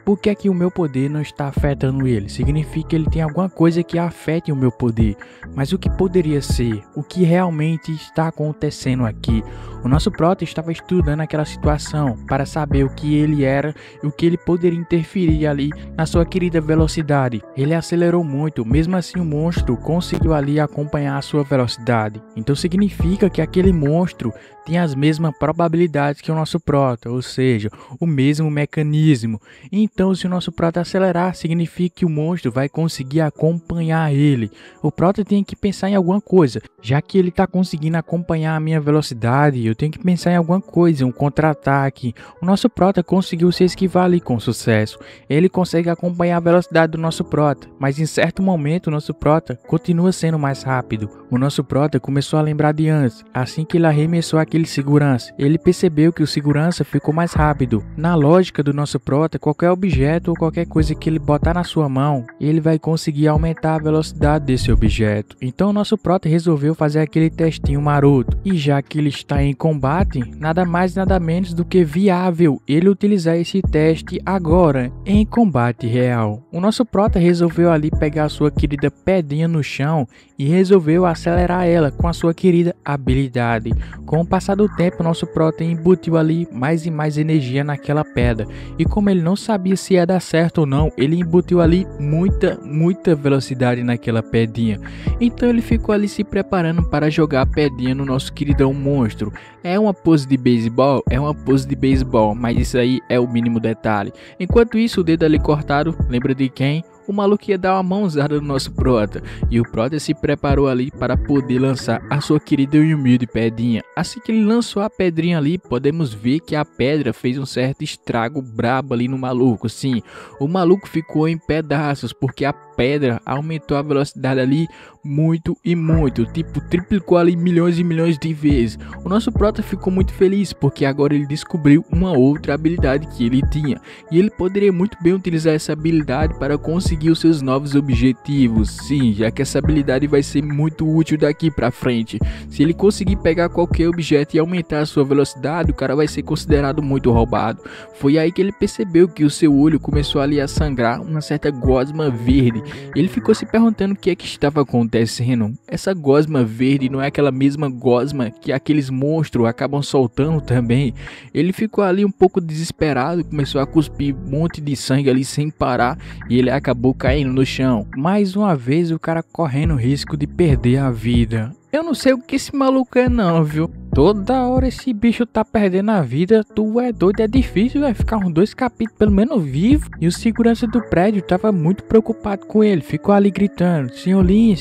Por que é que o meu poder não está afetando ele? Significa que ele tem alguma coisa que afete o meu poder. Mas o que poderia ser? O que realmente está acontecendo aqui? O nosso prota estava estudando aquela situação para saber o que ele era e o que ele poderia interferir ali na sua querida velocidade. Ele acelerou muito, mesmo assim o monstro conseguiu ali acompanhar a sua velocidade. Então significa que aquele monstro tem as mesmas probabilidades que o nosso prota, ou seja, o mesmo mecanismo. Então, se o nosso prota acelerar, significa que o monstro vai conseguir acompanhar ele. O prota tem que pensar em alguma coisa. Já que ele está conseguindo acompanhar a minha velocidade, eu tenho que pensar em alguma coisa, um contra-ataque. O nosso prota conseguiu se esquivar ali com sucesso. Ele consegue acompanhar a velocidade do nosso prota, mas em certo momento o nosso prota continua sendo mais rápido. O nosso prota começou a lembrar de antes. Assim que ele arremessou aquele segurança, ele percebeu que o segurança ficou mais rápido. Na lógica do nosso prota, qualquer objeto ou qualquer coisa que ele botar na sua mão, ele vai conseguir aumentar a velocidade desse objeto. Então o nosso prota resolveu fazer aquele testinho maroto. E já que ele está em combate, nada mais nada menos do que viável ele utilizar esse teste agora em combate real. O nosso prota resolveu ali pegar a sua querida pedrinha no chão e resolveu acelerar ela com a sua querida habilidade. Com o passar do tempo, nosso Protein embutiu ali mais e mais energia naquela pedra. E como ele não sabia se ia dar certo ou não, ele embutiu ali muita velocidade naquela pedrinha. Então ele ficou ali se preparando para jogar a pedrinha no nosso queridão monstro. É uma pose de beisebol? É uma pose de beisebol, mas isso aí é o mínimo detalhe. Enquanto isso, o dedo ali cortado, lembra de quem? O maluco ia dar uma mãozada no nosso Prota, e o Prota se preparou ali para poder lançar a sua querida e humilde pedrinha. Assim que ele lançou a pedrinha ali, podemos ver que a pedra fez um certo estrago brabo ali no maluco. Sim, o maluco ficou em pedaços, porque a pedra aumentou a velocidade ali muito, tipo, triplicou ali milhões e milhões de vezes. O nosso Prota ficou muito feliz, porque agora ele descobriu uma outra habilidade que ele tinha, e ele poderia muito bem utilizar essa habilidade para conseguir os seus novos objetivos. Sim, já que essa habilidade vai ser muito útil daqui pra frente. Se ele conseguir pegar qualquer objeto e aumentar a sua velocidade, o cara vai ser considerado muito roubado. Foi aí que ele percebeu que o seu olho começou ali a sangrar uma certa gosma verde. Ele ficou se perguntando o que é que estava acontecendo. Essa gosma verde não é aquela mesma gosma que aqueles monstros acabam soltando também? Ele ficou ali um pouco desesperado, começou a cuspir um monte de sangue ali sem parar, e ele acabou caindo no chão. Mais uma vez o cara correndo o risco de perder a vida. Eu não sei o que esse maluco é não, viu? Toda hora esse bicho tá perdendo a vida. Tu é doido, é difícil, vai ficar uns 2 capítulos pelo menos vivo. E o segurança do prédio tava muito preocupado com ele. Ficou ali gritando: Senhor Lin,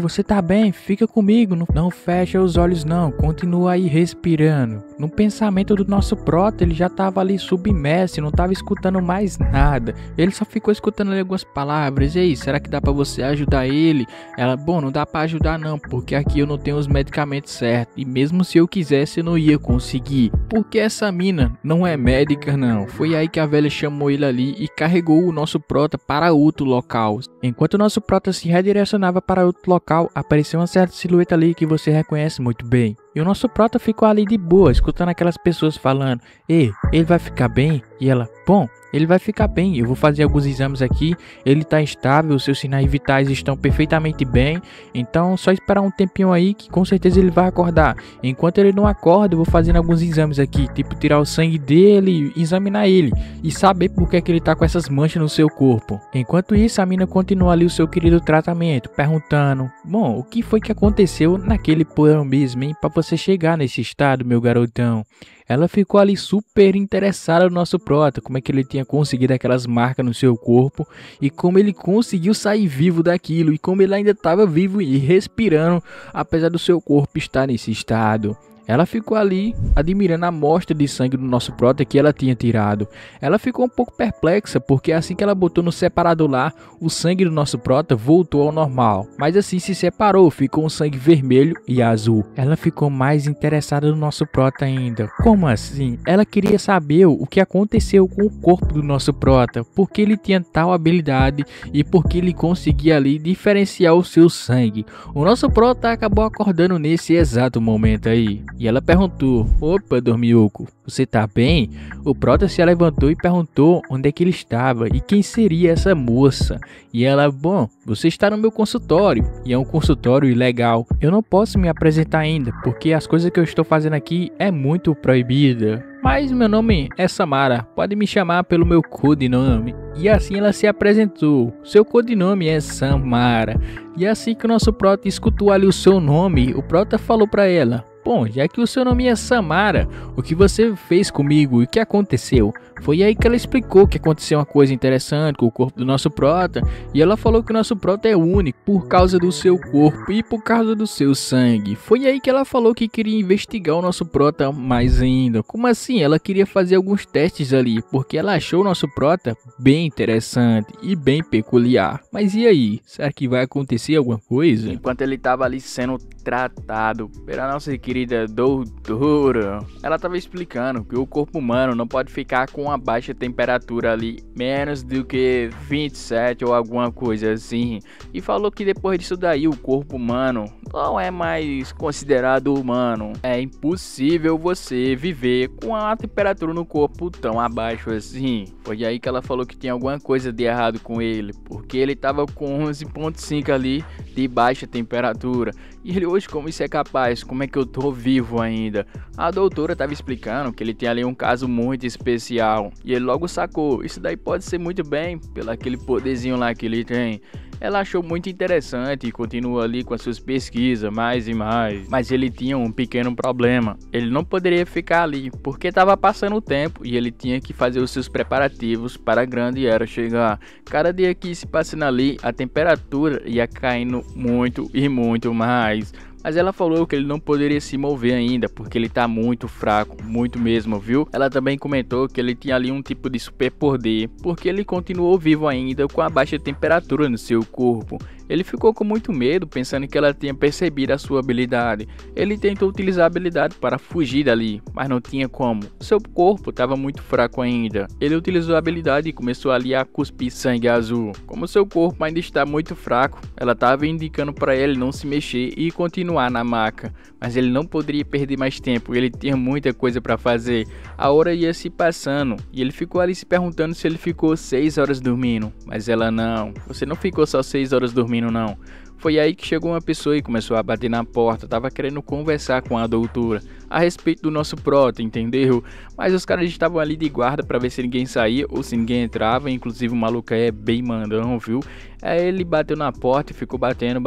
você tá bem? Fica comigo, não fecha os olhos não, continua aí respirando. No pensamento do nosso Prota, ele já tava ali submerso, não tava escutando mais nada. Ele só ficou escutando ali algumas palavras. E aí, será que dá pra você ajudar ele? Ela, bom, não dá pra ajudar não, porque aqui eu não tenho os medicamentos certos, e mesmo se eu quisesse eu não ia conseguir, porque essa mina não é médica não. Foi aí que a velha chamou ele ali e carregou o nosso Prota para outro local. Enquanto o nosso Prota se redirecionava para outro local, apareceu uma certa silhueta ali que você reconhece muito bem. E o nosso Prota ficou ali de boa, escutando aquelas pessoas falando: ei, ele vai ficar bem? E ela, bom, ele vai ficar bem, eu vou fazer alguns exames aqui, ele tá estável, seus sinais vitais estão perfeitamente bem, então só esperar um tempinho aí que com certeza ele vai acordar. Enquanto ele não acorda, eu vou fazendo alguns exames aqui, tipo tirar o sangue dele, examinar ele e saber por que é que ele tá com essas manchas no seu corpo. Enquanto isso, a mina continua ali o seu querido tratamento, perguntando: bom, o que foi que aconteceu naquele porão mesmo, hein, pra você chegar nesse estado, meu garotão? Ela ficou ali super interessada no nosso Prota, como é que ele tinha conseguido aquelas marcas no seu corpo, e como ele conseguiu sair vivo daquilo, e como ele ainda estava vivo e respirando, apesar do seu corpo estar nesse estado. Ela ficou ali admirando a amostra de sangue do nosso Prota que ela tinha tirado. Ela ficou um pouco perplexa, porque assim que ela botou no separador lá, o sangue do nosso Prota voltou ao normal, mas assim se separou, ficou um sangue vermelho e azul. Ela ficou mais interessada no nosso Prota ainda. Como assim? Ela queria saber o que aconteceu com o corpo do nosso Prota, porque ele tinha tal habilidade e porque ele conseguia ali diferenciar o seu sangue. O nosso Prota acabou acordando nesse exato momento aí. E ela perguntou: opa, dormiuco, você tá bem? O Prota se levantou e perguntou onde é que ele estava e quem seria essa moça. E ela, bom, você está no meu consultório, e é um consultório ilegal. Eu não posso me apresentar ainda, porque as coisas que eu estou fazendo aqui é muito proibida. Mas meu nome é Samara, pode me chamar pelo meu codinome. E assim ela se apresentou: seu codinome é Samara. E assim que o nosso Prota escutou ali o seu nome, o Prota falou pra ela: bom, já que o seu nome é Samara, o que você fez comigo e o que aconteceu? Foi aí que ela explicou que aconteceu uma coisa interessante com o corpo do nosso Prota, e ela falou que o nosso Prota é único por causa do seu corpo e por causa do seu sangue. Foi aí que ela falou que queria investigar o nosso Prota mais ainda. Como assim? Ela queria fazer alguns testes ali, porque ela achou o nosso Prota bem interessante e bem peculiar. Mas e aí? Será que vai acontecer alguma coisa? Enquanto ele estava ali sendo tratado pela nossa querida doutora, ela estava explicando que o corpo humano não pode ficar com uma baixa temperatura ali, menos do que 27 ou alguma coisa assim, e falou que depois disso daí o corpo humano não é mais considerado humano. É impossível você viver com a temperatura no corpo tão abaixo assim. Foi aí que ela falou que tinha alguma coisa de errado com ele, porque ele tava com 11,5 ali de baixa temperatura, E ele, hoje, como isso é capaz? Como é que eu tô vivo ainda? A doutora tava explicando que ele tem ali um caso muito especial. E ele logo sacou, isso daí pode ser muito bem, pelo aquele poderzinho lá que ele tem. Ela achou muito interessante e continua ali com as suas pesquisas, mais e mais. Mas ele tinha um pequeno problema. Ele não poderia ficar ali, porque estava passando o tempo e ele tinha que fazer os seus preparativos para a grande era chegar. Cada dia que se passando ali, a temperatura ia caindo muito e muito mais. Mas ela falou que ele não poderia se mover ainda, porque ele tá muito fraco, muito mesmo, viu? Ela também comentou que ele tinha ali um tipo de superpoder, porque ele continuou vivo ainda com a baixa temperatura no seu corpo. Ele ficou com muito medo, pensando que ela tinha percebido a sua habilidade. Ele tentou utilizar a habilidade para fugir dali, mas não tinha como. Seu corpo estava muito fraco ainda. Ele utilizou a habilidade e começou ali a cuspir sangue azul. Como seu corpo ainda está muito fraco, ela estava indicando para ele não se mexer e continuar na maca. Mas ele não poderia perder mais tempo, ele tinha muita coisa para fazer. A hora ia se passando e ele ficou ali se perguntando se ele ficou 6 horas dormindo. Mas ela, não, você não ficou só 6 horas dormindo não. Foi aí que chegou uma pessoa e começou a bater na porta, tava querendo conversar com a doutora a respeito do nosso proto, entendeu? Mas os caras estavam ali de guarda para ver se ninguém saía ou se ninguém entrava, inclusive o maluco é bem mandão, viu? Aí ele bateu na porta e ficou batendo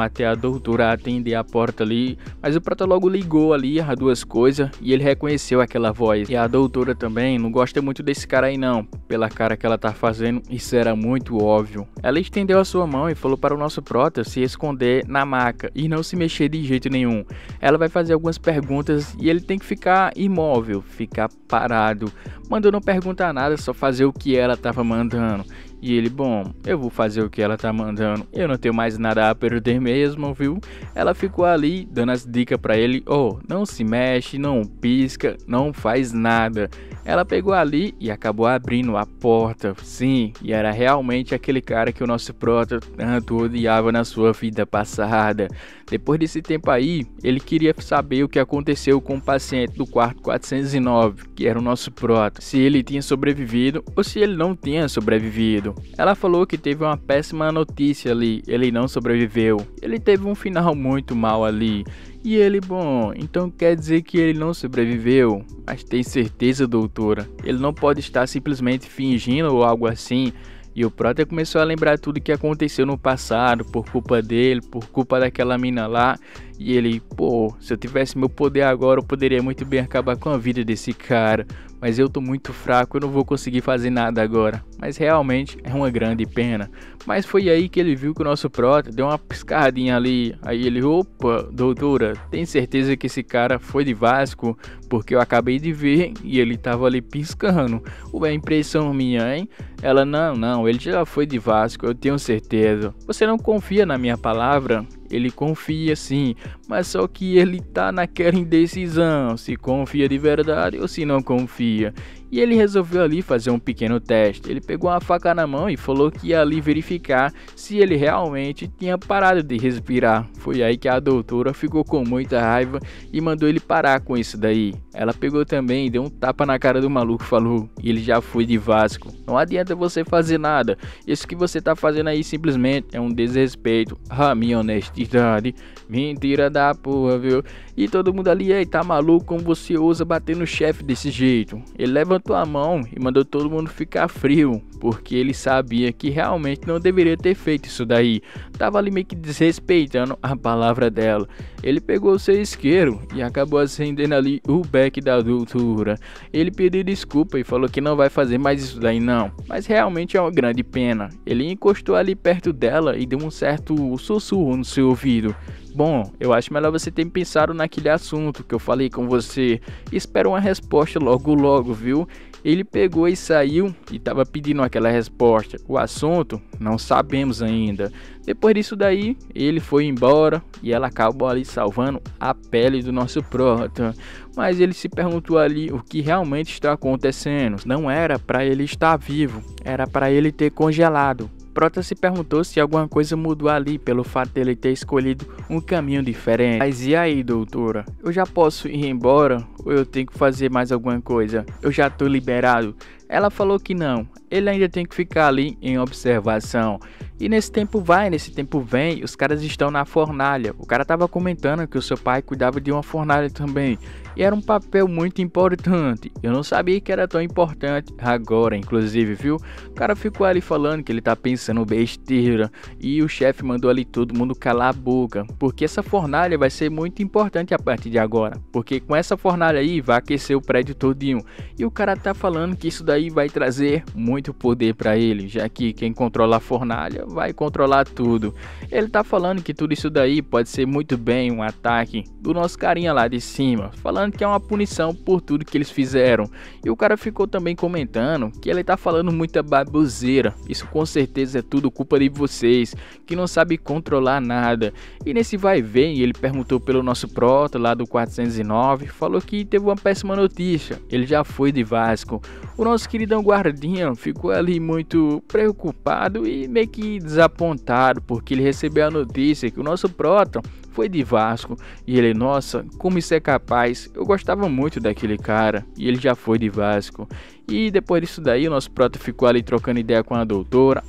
até a doutora atender a porta ali, mas o proto logo ligou ali as duas coisas e ele reconheceu aquela voz. E a doutora também não gosta muito desse cara aí não, pela cara que ela tá fazendo, isso era muito óbvio. Ela estendeu a sua mão e falou para o nosso proto se esconder na maca e não se mexer de jeito nenhum. Ela vai fazer algumas perguntas e ele tem que ficar imóvel, ficar parado. Mandou não perguntar nada, só fazer o que ela tava mandando. E ele, bom, eu vou fazer o que ela tá mandando, eu não tenho mais nada a perder mesmo, viu? Ela ficou ali dando as dicas pra ele, oh, não se mexe, não pisca, não faz nada. Ela pegou ali e acabou abrindo a porta, sim, e era realmente aquele cara que o nosso proto tanto odiava na sua vida passada. Depois desse tempo aí, ele queria saber o que aconteceu com o paciente do quarto 409, que era o nosso proto, se ele tinha sobrevivido ou se ele não tinha sobrevivido. Ela falou que teve uma péssima notícia ali, ele não sobreviveu, ele teve um final muito mal ali. E ele, bom, então quer dizer que ele não sobreviveu? Mas tem certeza, doutora? Ele não pode estar simplesmente fingindo ou algo assim. E o Prota começou a lembrar tudo que aconteceu no passado, por culpa dele, por culpa daquela mina lá. E ele, pô, se eu tivesse meu poder agora, eu poderia muito bem acabar com a vida desse cara. Mas eu tô muito fraco, eu não vou conseguir fazer nada agora. Mas realmente é uma grande pena. Mas foi aí que ele viu que o nosso Prota deu uma piscadinha ali. Aí ele, opa, doutora, tem certeza que esse cara foi de Vasco? Porque eu acabei de ver e ele tava ali piscando. Ou é impressão minha, hein? Ela, não, ele já foi de Vasco, eu tenho certeza. Você não confia na minha palavra? Ele confia sim, mas só que ele tá naquela indecisão, se confia de verdade ou se não confia. E ele resolveu ali fazer um pequeno teste. Ele pegou uma faca na mão e falou que ia ali verificar se ele realmente tinha parado de respirar. Foi aí que a doutora ficou com muita raiva e mandou ele parar com isso daí. Ela pegou também e deu um tapa na cara do maluco e falou, ele já foi de Vasco. Não adianta você fazer nada. Isso que você tá fazendo aí simplesmente é um desrespeito. Ah, minha honestidade. Mentira da porra, viu? E todo mundo ali, ei, tá maluco? Como você ousa bater no chefe desse jeito? Ele levantou a mão e mandou todo mundo ficar frio, porque ele sabia que realmente não deveria ter feito isso daí. Tava ali meio que desrespeitando a palavra dela. Ele pegou seu isqueiro e acabou acendendo ali o beck da doutora. Ele pediu desculpa e falou que não vai fazer mais isso daí não, mas realmente é uma grande pena. Ele encostou ali perto dela e deu um certo sussurro no seu ouvido. Bom, eu acho melhor você ter pensado naquele assunto que eu falei com você. Espero uma resposta logo logo, viu? Ele pegou e saiu e estava pedindo aquela resposta. O assunto, não sabemos ainda. Depois disso daí, ele foi embora e ela acabou ali salvando a pele do nosso prota. Mas ele se perguntou ali o que realmente está acontecendo. Não era para ele estar vivo, era para ele ter congelado. Prota se perguntou se alguma coisa mudou ali pelo fato dele ter escolhido um caminho diferente. Mas e aí, doutora? Eu já posso ir embora ou eu tenho que fazer mais alguma coisa? Eu já tô liberado? Ela falou que não, ele ainda tem que ficar ali em observação. E nesse tempo vai, nesse tempo vem, os caras estão na fornalha. O cara tava comentando que o seu pai cuidava de uma fornalha também. E era um papel muito importante. Eu não sabia que era tão importante agora, inclusive, viu? O cara ficou ali falando que ele tá pensando besteira. E o chefe mandou ali todo mundo calar a boca. Porque essa fornalha vai ser muito importante a partir de agora. Porque com essa fornalha aí vai aquecer o prédio todinho. E o cara tá falando que isso daí vai trazer muito poder pra ele. Já que quem controla a fornalha vai controlar tudo. Ele tá falando que tudo isso daí pode ser muito bem um ataque do nosso carinha lá de cima, falando que é uma punição por tudo que eles fizeram. E o cara ficou também comentando que ele tá falando muita baboseira, isso com certeza é tudo culpa de vocês, que não sabe controlar nada. E nesse vai e vem, ele perguntou pelo nosso proto lá do 409, falou que teve uma péssima notícia, ele já foi de Vasco. O nosso queridão guardinha ficou ali muito preocupado e meio que desapontado, porque ele recebeu a notícia que o nosso Próton foi de Vasco. E ele, nossa, como isso é capaz, eu gostava muito daquele cara, e ele já foi de Vasco. E depois disso daí o nosso Proto ficou ali trocando ideia com a doutora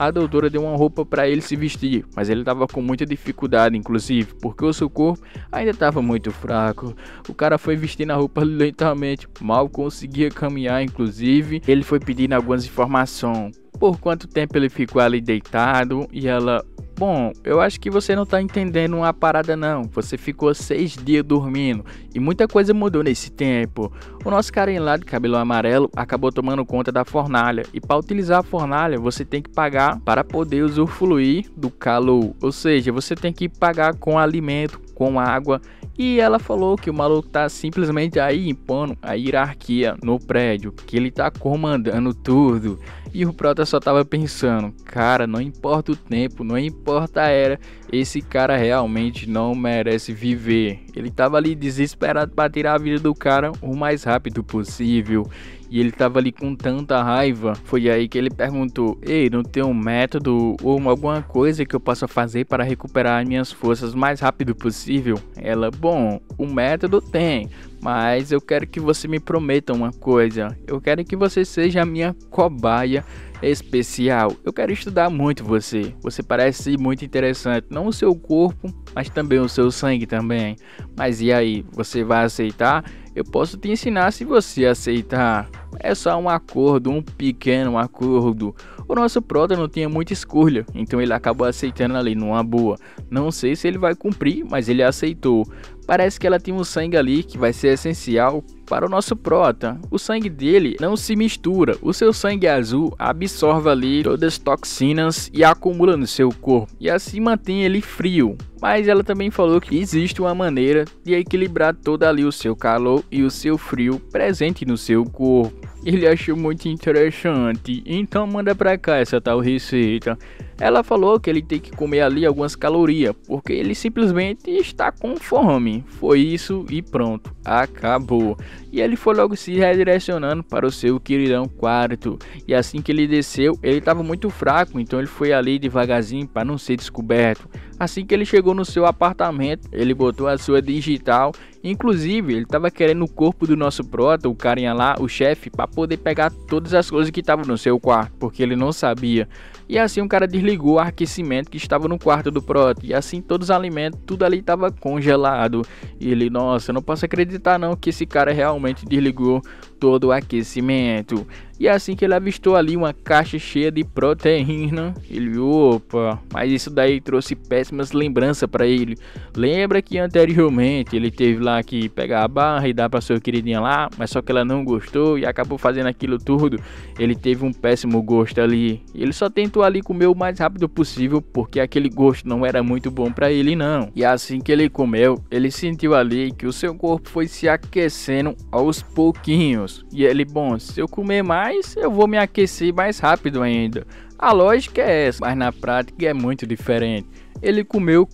deu uma roupa para ele se vestir, mas ele tava com muita dificuldade, inclusive, porque o seu corpo ainda tava muito fraco. O cara foi vestindo a roupa lentamente, mal conseguia caminhar, inclusive, ele foi pedindo algumas informações, por quanto tempo ele ficou ali deitado, e ela... Bom, eu acho que você não tá entendendo uma parada não, você ficou 6 dias dormindo e muita coisa mudou nesse tempo. O nosso carinha lá de cabelo amarelo acabou tomando conta da fornalha e para utilizar a fornalha você tem que pagar para poder usufruir do calor, ou seja, você tem que pagar com alimento, com água. E ela falou que o maluco tá simplesmente aí impondo a hierarquia no prédio, que ele tá comandando tudo. E o Prota só tava pensando, cara, não importa o tempo, não importa a era, esse cara realmente não merece viver. Ele tava ali desesperado para tirar a vida do cara o mais rápido possível. E ele tava ali com tanta raiva, foi aí que ele perguntou, ei, não tem um método ou alguma coisa que eu possa fazer para recuperar minhas forças o mais rápido possível? Ela, bom, o método tem, mas eu quero que você me prometa uma coisa, eu quero que você seja a minha cobaia especial, eu quero estudar muito você parece muito interessante, não o seu corpo, mas também o seu sangue também, mas e aí, você vai aceitar? Eu posso te ensinar se você aceitar. É só um acordo, um pequeno acordo. O nosso Prota não tinha muita escolha, então ele acabou aceitando ali numa boa. Não sei se ele vai cumprir, mas ele aceitou. Parece que ela tem um sangue ali que vai ser essencial para o nosso Prota. O sangue dele não se mistura, o seu sangue azul absorve ali todas as toxinas e acumula no seu corpo, e assim mantém ele frio. Mas ela também falou que existe uma maneira de equilibrar todo ali o seu calor e o seu frio presente no seu corpo. Ele achou muito interessante, então manda pra cá essa tal receita. Ela falou que ele tem que comer ali algumas calorias, porque ele simplesmente está com fome. Foi isso e pronto, acabou. E ele foi logo se redirecionando para o seu queridão quarto. E assim que ele desceu, ele estava muito fraco, então ele foi ali devagarzinho para não ser descoberto. Assim que ele chegou no seu apartamento, ele botou a sua digital. Inclusive, ele estava querendo o corpo do nosso Prota, o carinha lá, o chefe, para poder pegar todas as coisas que estavam no seu quarto, porque ele não sabia. E assim o cara desligou o aquecimento que estava no quarto do Prota. E assim todos os alimentos, tudo ali estava congelado. E ele, nossa, eu não posso acreditar não que esse cara realmente desligou todo o aquecimento. E assim que ele avistou ali uma caixa cheia de proteína, ele, opa, mas isso daí trouxe péssimas lembranças para ele. Lembra que anteriormente ele teve lá que pegar a barra e dar para sua queridinha lá, mas só que ela não gostou e acabou fazendo aquilo tudo. Ele teve um péssimo gosto ali. Ele só tentou ali comer o mais rápido possível, porque aquele gosto não era muito bom para ele não. E assim que ele comeu, ele sentiu ali que o seu corpo foi se aquecendo aos pouquinhos. E ele, bom, se eu comer mais, mas eu vou me aquecer mais rápido ainda. A lógica é essa, mas na prática é muito diferente. Ele comeu,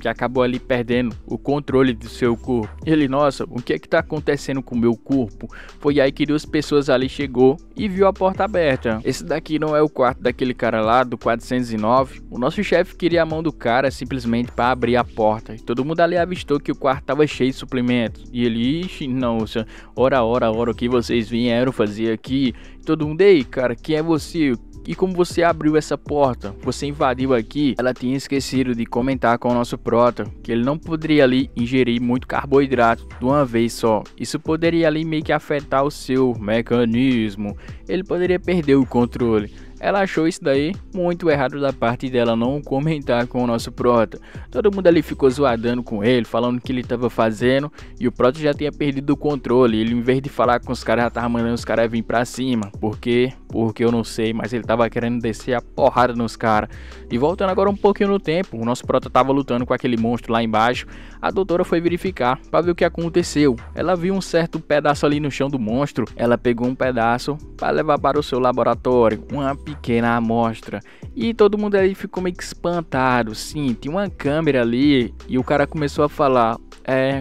que acabou ali perdendo o controle do seu corpo. Ele, nossa, o que é que tá acontecendo com o meu corpo? Foi aí que 2 pessoas ali chegou e viu a porta aberta. Esse daqui não é o quarto daquele cara lá, do 409. O nosso chefe queria a mão do cara simplesmente para abrir a porta. Todo mundo ali avistou que o quarto tava cheio de suplementos. E ele, ixi, nossa, ora, o que vocês vieram fazer aqui? Todo mundo, ei, cara, quem é você? E como você abriu essa porta, você invadiu aqui, ela tinha esquecido de comentar com o nosso prota que ele não poderia ali ingerir muito carboidrato de uma vez só. Isso poderia ali meio que afetar o seu mecanismo, ele poderia perder o controle. Ela achou isso daí muito errado da parte dela não comentar com o nosso prota. Todo mundo ali ficou zoadando com ele, falando o que ele estava fazendo, e o prota já tinha perdido o controle. Ele, em vez de falar com os caras, já tava mandando os caras vir pra cima. Por quê? Porque eu não sei, mas ele tava querendo descer a porrada nos caras. E voltando agora um pouquinho no tempo, o nosso prota tava lutando com aquele monstro lá embaixo. A doutora foi verificar pra ver o que aconteceu. Ela viu um certo pedaço ali no chão do monstro. Ela pegou um pedaço para levar para o seu laboratório, uma pequena amostra, e todo mundo ali ficou meio que espantado. Sim, tinha uma câmera ali e o cara começou a falar: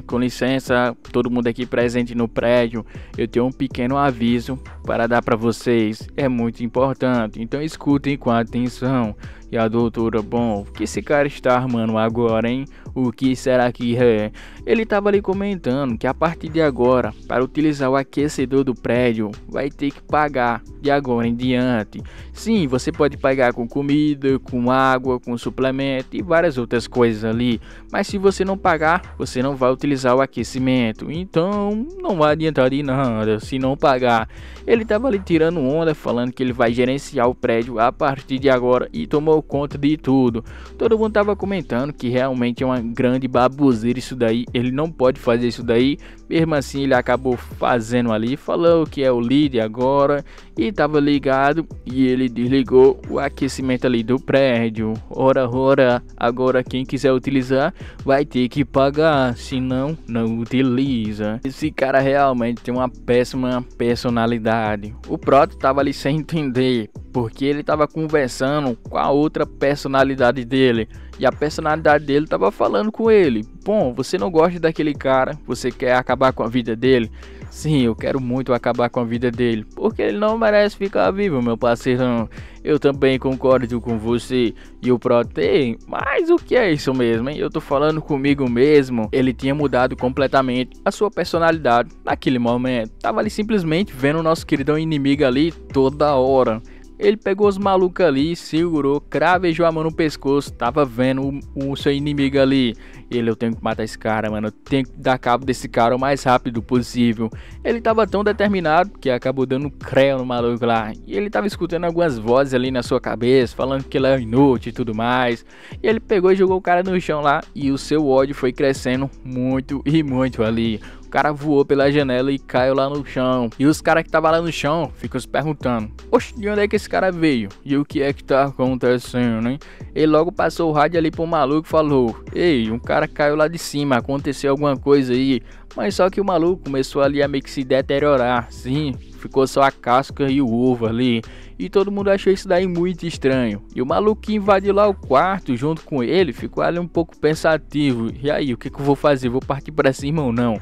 com licença, todo mundo aqui presente no prédio, eu tenho um pequeno aviso para dar para vocês, é muito importante, então escutem com atenção. E a doutora: bom, o que esse cara está armando agora, hein? O que será que é? Ele estava ali comentando que a partir de agora, para utilizar o aquecedor do prédio, vai ter que pagar de agora em diante. Sim, você pode pagar com comida, com água, com suplemento e várias outras coisas ali. Mas se você não pagar, você não vai utilizar o aquecimento. Então, não vai adiantar de nada se não pagar. Ele estava ali tirando onda, falando que ele vai gerenciar o prédio a partir de agora e tomou conta de tudo. Todo mundo tava comentando que realmente é uma grande baboseira isso daí, ele não pode fazer isso daí. Mesmo assim, ele acabou fazendo ali, falou que é o líder agora, e tava ligado, e ele desligou o aquecimento ali do prédio. Ora, ora, agora quem quiser utilizar vai ter que pagar, senão não utiliza. Esse cara realmente tem uma péssima personalidade. O Proto tava ali sem entender, porque ele tava conversando com a outra personalidade dele, e a personalidade dele tava falando com ele: bom, você não gosta daquele cara, você quer acabar com a vida dele? Sim, eu quero muito acabar com a vida dele, porque ele não merece ficar vivo, meu parceirão. Eu também concordo com você. E o Protein, mas o que é isso mesmo, hein? Eu tô falando comigo mesmo. Ele tinha mudado completamente a sua personalidade naquele momento. Tava ali simplesmente vendo o nosso queridão inimigo ali toda hora. Ele pegou os malucos ali, segurou, cravejou a mão no pescoço, tava vendo o seu inimigo ali. Eu tenho que matar esse cara, mano, eu tenho que dar cabo desse cara o mais rápido possível. Ele tava tão determinado que acabou dando creu no maluco lá. E ele tava escutando algumas vozes ali na sua cabeça, falando que ele é inútil e tudo mais. E ele pegou e jogou o cara no chão lá, e o seu ódio foi crescendo muito e muito ali. O cara voou pela janela e caiu lá no chão. E os caras que estavam lá no chão ficam se perguntando: oxe, de onde é que esse cara veio? E o que é que tá acontecendo, hein? Ele logo passou o rádio ali pro maluco e falou: ei, um cara caiu lá de cima, aconteceu alguma coisa aí. Mas só que o maluco começou ali a meio que se deteriorar. Sim, ficou só a casca e o ovo ali. E todo mundo achou isso daí muito estranho. E o maluco que invadiu lá o quarto junto com ele ficou ali um pouco pensativo. E aí, o que eu vou fazer? Vou partir pra cima ou não?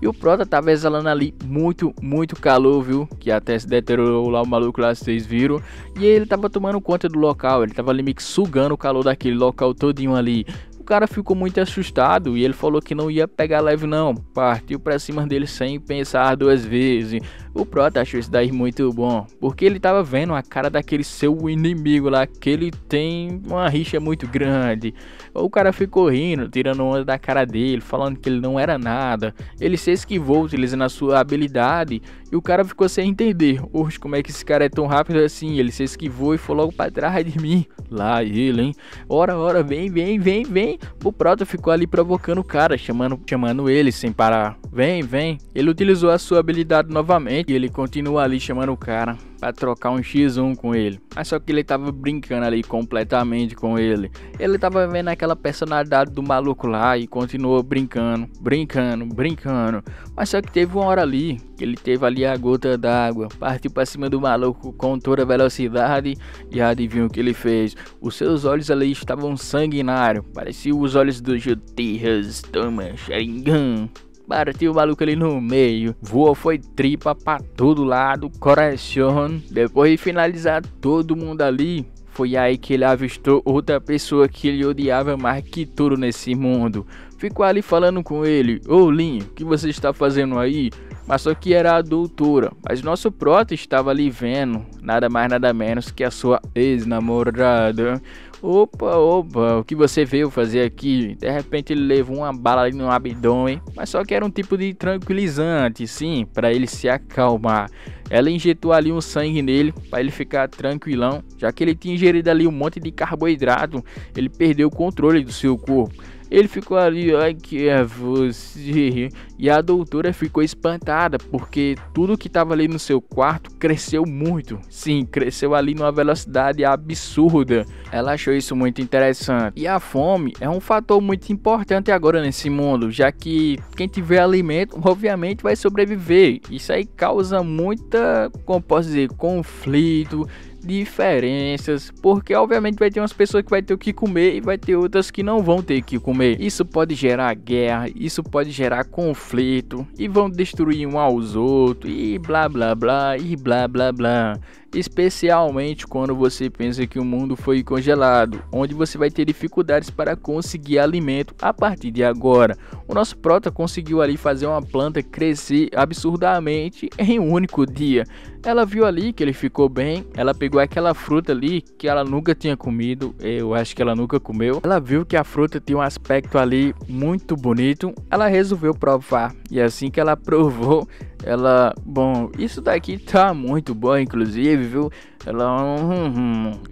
E o Prota tava exalando ali muito, muito calor, viu? Que até se deteriorou lá o maluco lá, vocês viram. E ele tava tomando conta do local. Ele tava ali meio que sugando o calor daquele local todinho ali. O cara ficou muito assustado e ele falou que não ia pegar leve não, partiu pra cima dele sem pensar duas vezes. O Prota achou isso daí muito bom, porque ele tava vendo a cara daquele seu inimigo lá, que ele tem uma rixa muito grande. O cara ficou rindo, tirando onda da cara dele, falando que ele não era nada. Ele se esquivou utilizando a sua habilidade, e o cara ficou sem entender: oxe, como é que esse cara é tão rápido assim? Ele se esquivou e foi logo pra trás de mim. Lá ele, hein? Ora, ora, vem, vem, vem, vem. O Proto ficou ali provocando o cara, chamando ele sem parar. Vem, vem. Ele utilizou a sua habilidade novamente e ele continua ali chamando o cara pra trocar um x1 com ele. Mas só que ele tava brincando ali completamente com ele. Ele tava vendo aquela personalidade do maluco lá e continuou brincando, brincando, brincando. Mas só que teve uma hora ali que ele teve ali a gota d'água, partiu pra cima do maluco com toda a velocidade, e adivinha o que ele fez? Os seus olhos ali estavam sanguinários, parecia os olhos do Jutihas, toma, Sharingan. Partiu o maluco ali no meio, voou, foi tripa pra todo lado, coração. Depois de finalizar todo mundo ali, foi aí que ele avistou outra pessoa que ele odiava mais que tudo nesse mundo. Ficou ali falando com ele: ô Lin, o que você está fazendo aí? mas só que era adultura. Mas nosso prota estava ali vendo nada mais nada menos que a sua ex-namorada. Opa, opa, o que você veio fazer aqui? De repente ele levou uma bala ali no abdômen, mas só que era um tipo de tranquilizante, sim, para ele se acalmar. Ela injetou ali um sangue nele para ele ficar tranquilão, já que ele tinha ingerido ali um monte de carboidrato, ele perdeu o controle do seu corpo. Ele ficou ali, ai que é você, e a doutora ficou espantada porque tudo que estava ali no seu quarto cresceu muito, sim, cresceu ali numa velocidade absurda. Ela achou isso muito interessante. E a fome é um fator muito importante agora nesse mundo, já que quem tiver alimento obviamente vai sobreviver. Isso aí causa muita, como posso dizer, conflito, diferenças, porque obviamente vai ter umas pessoas que vai ter o que comer e vai ter outras que não vão ter o que comer. Isso pode gerar guerra, isso pode gerar conflito e vão destruir um aos outros e blá blá blá e blá blá blá. Especialmente quando você pensa que o mundo foi congelado, onde você vai ter dificuldades para conseguir alimento a partir de agora. O nosso prota conseguiu ali fazer uma planta crescer absurdamente em um único dia. Ela viu ali que ele ficou bem, ela pegou aquela fruta ali que ela nunca tinha comido, eu acho que ela nunca comeu. Ela viu que a fruta tinha um aspecto ali muito bonito, ela resolveu provar. E assim que ela provou, ela, bom, isso daqui tá muito bom, inclusive, viu? Ela,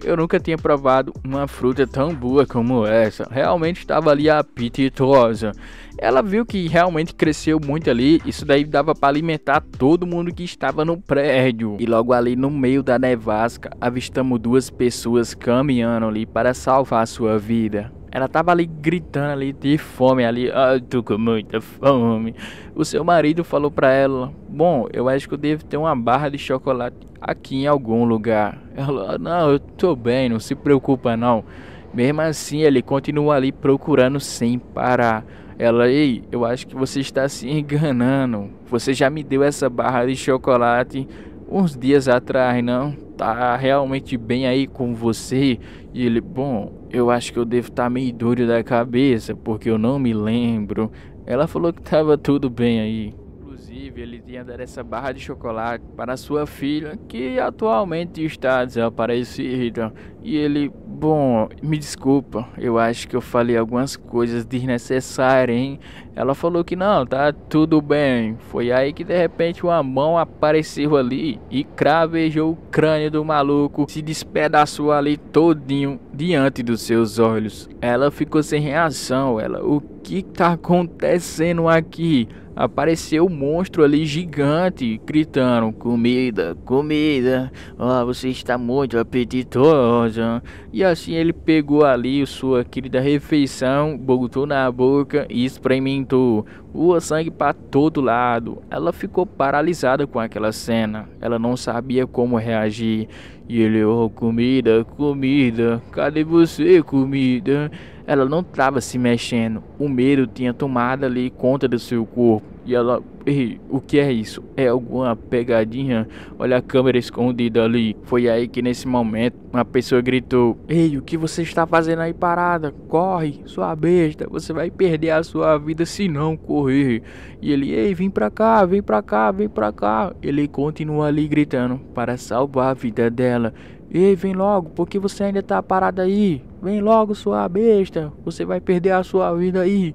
eu nunca tinha provado uma fruta tão boa como essa. Realmente estava ali apetitosa. Ela viu que realmente cresceu muito ali. Isso daí dava para alimentar todo mundo que estava no prédio. E logo ali no meio da nevasca, avistamos duas pessoas caminhando ali para salvar a sua vida. Ela tava ali gritando ali de fome ali, ah, tô com muita fome. O seu marido falou pra ela, bom, eu acho que eu devo ter uma barra de chocolate aqui em algum lugar. Ela, não, eu tô bem, não se preocupa não. Mesmo assim ele continua ali procurando sem parar. Ela, ei, eu acho que você está se enganando. Você já me deu essa barra de chocolate uns dias atrás, não? Tá realmente bem aí com você? E ele, bom, eu acho que eu devo estar meio doido da cabeça, porque eu não me lembro. Ela falou que estava tudo bem aí. Inclusive, ele tinha dado essa barra de chocolate para sua filha, que atualmente está desaparecida. E ele, bom, me desculpa, eu acho que eu falei algumas coisas desnecessárias, hein? Ela falou que não, tá tudo bem. Foi aí que de repente uma mão apareceu ali e cravejou o crânio do maluco, se despedaçou ali todinho diante dos seus olhos. Ela ficou sem reação, ela, o que tá acontecendo aqui? Apareceu um monstro ali gigante gritando, comida, comida, oh, você está muito apetitosa. E assim ele pegou ali sua querida refeição, botou na boca e experimentou. O sangue para todo lado. Ela ficou paralisada com aquela cena. Ela não sabia como reagir. E ele, oh, comida, comida, cadê você, comida? Ela não estava se mexendo. O medo tinha tomado ali conta do seu corpo. E ela, ei, o que é isso? É alguma pegadinha? Olha a câmera escondida ali. Foi aí que nesse momento uma pessoa gritou, ei, o que você está fazendo aí parada? Corre, sua besta, você vai perder a sua vida se não correr. E ele, ei, vem pra cá, vem pra cá, vem pra cá. Ele continua ali gritando para salvar a vida dela. Ei, vem logo, porque você ainda tá parada aí? Vem logo, sua besta, você vai perder a sua vida aí.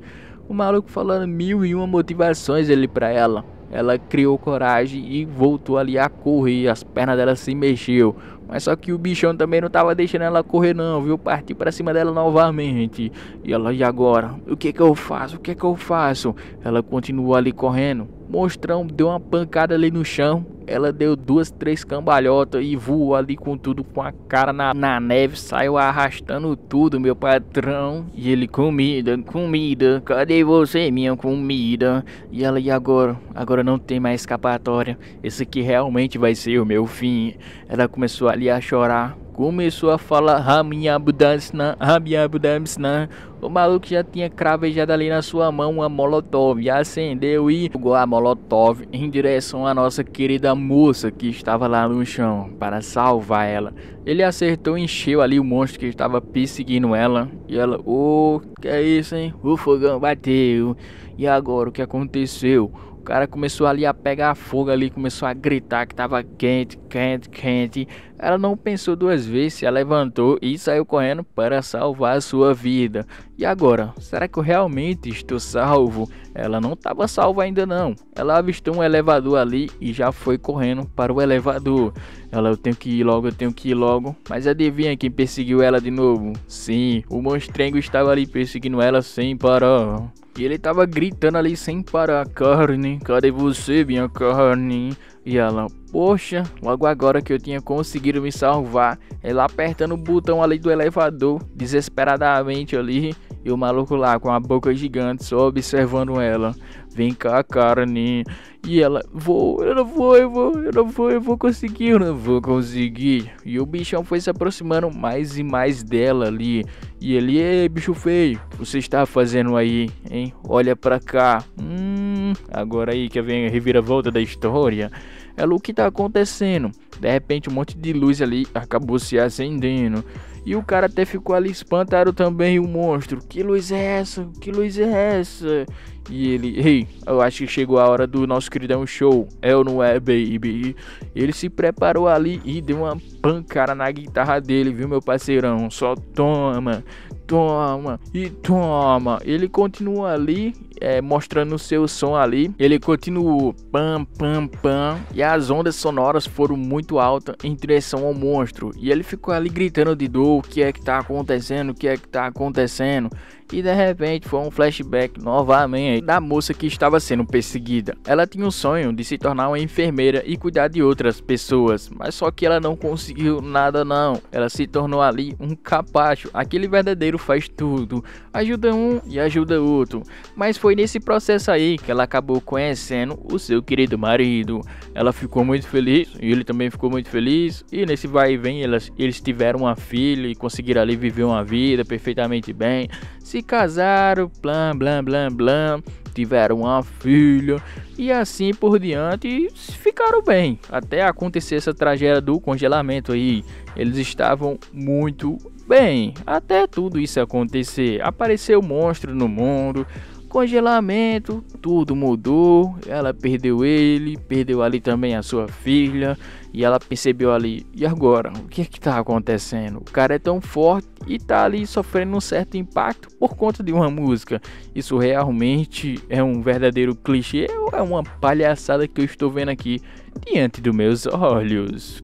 O maluco falando 1001 motivações ali pra ela. Ela criou coragem e voltou ali a correr. As pernas dela se mexeu. Mas só que o bichão também não tava deixando ela correr não, viu? Partiu pra cima dela novamente. E ela, e agora? O que que eu faço? O que que eu faço? Ela continuou ali correndo. Monstrão deu uma pancada ali no chão. Ela deu duas, três cambalhotas e voou ali com tudo, com a cara na neve. Saiu arrastando tudo, meu patrão. E ele, comida, comida, cadê você, minha comida? E ela, e agora? Agora não tem mais escapatória. Esse aqui realmente vai ser o meu fim. Ela começou ali a chorar. Começou a falar, a minha abudância. O maluco já tinha cravejado ali na sua mão uma molotov, e acendeu e jogou a molotov em direção à nossa querida moça que estava lá no chão para salvar ela. Ele acertou e encheu ali o monstro que estava perseguindo ela. E ela, ô, que é isso, hein? O fogão bateu. E agora o que aconteceu? cara começou ali a pegar fogo ali, começou a gritar que tava quente, quente, quente. Ela não pensou duas vezes, se levantou e saiu correndo para salvar a sua vida. E agora, será que eu realmente estou salvo? Ela não estava salva ainda não. Ela avistou um elevador ali e já foi correndo para o elevador. Ela, eu tenho que ir logo, eu tenho que ir logo. Mas adivinha quem perseguiu ela de novo? Sim, o monstrengo estava ali perseguindo ela sem parar. E ele estava gritando ali sem parar, carne, cadê você minha carne? E ela, poxa, logo agora que eu tinha conseguido me salvar. Ela apertando o botão ali do elevador, desesperadamente ali. E o maluco lá com a boca gigante só observando ela. Vem cá, carne. E ela, eu não vou conseguir. E o bichão foi se aproximando mais e mais dela ali. E ele, ei, bicho feio, o que você está fazendo aí, hein? Olha pra cá. Agora aí que vem a reviravolta da história. Ela, o que tá acontecendo? De repente um monte de luz ali acabou se acendendo. E o cara até ficou ali espantado também, o monstro. Que luz é essa? Que luz é essa? E ele, ei, eu acho que chegou a hora do nosso queridão show. É ou não é, baby? Ele se preparou ali e deu uma pancada na guitarra dele, viu, meu parceirão? Só toma, toma e toma. Ele continua ali, mostrando o seu som ali. Ele continuou, pam, pam, pam. E as ondas sonoras foram muito altas em direção ao monstro. E ele ficou ali gritando de dor, o que é que tá acontecendo, o que é que tá acontecendo. E de repente foi um flashback novamente da moça que estava sendo perseguida. Ela tinha um sonho de se tornar uma enfermeira e cuidar de outras pessoas, mas só que ela não conseguiu nada não. Ela se tornou ali um capacho, aquele verdadeiro faz tudo, ajuda um e ajuda outro. Mas foi nesse processo aí que ela acabou conhecendo o seu querido marido. Ela ficou muito feliz e ele também ficou muito feliz. E nesse vai e vem eles tiveram uma filha e conseguiram ali viver uma vida perfeitamente bem. Se casaram, blá blá blá blá, tiveram uma filha e assim por diante, ficaram bem, até acontecer essa tragédia do congelamento aí. Eles estavam muito bem, até tudo isso acontecer, apareceu monstro no mundo, congelamento, tudo mudou, ela perdeu ele, perdeu ali também a sua filha. E ela percebeu ali, e agora? O que é que tá acontecendo? O cara é tão forte e tá ali sofrendo um certo impacto por conta de uma música. Isso realmente é um verdadeiro clichê ou é uma palhaçada que eu estou vendo aqui diante dos meus olhos?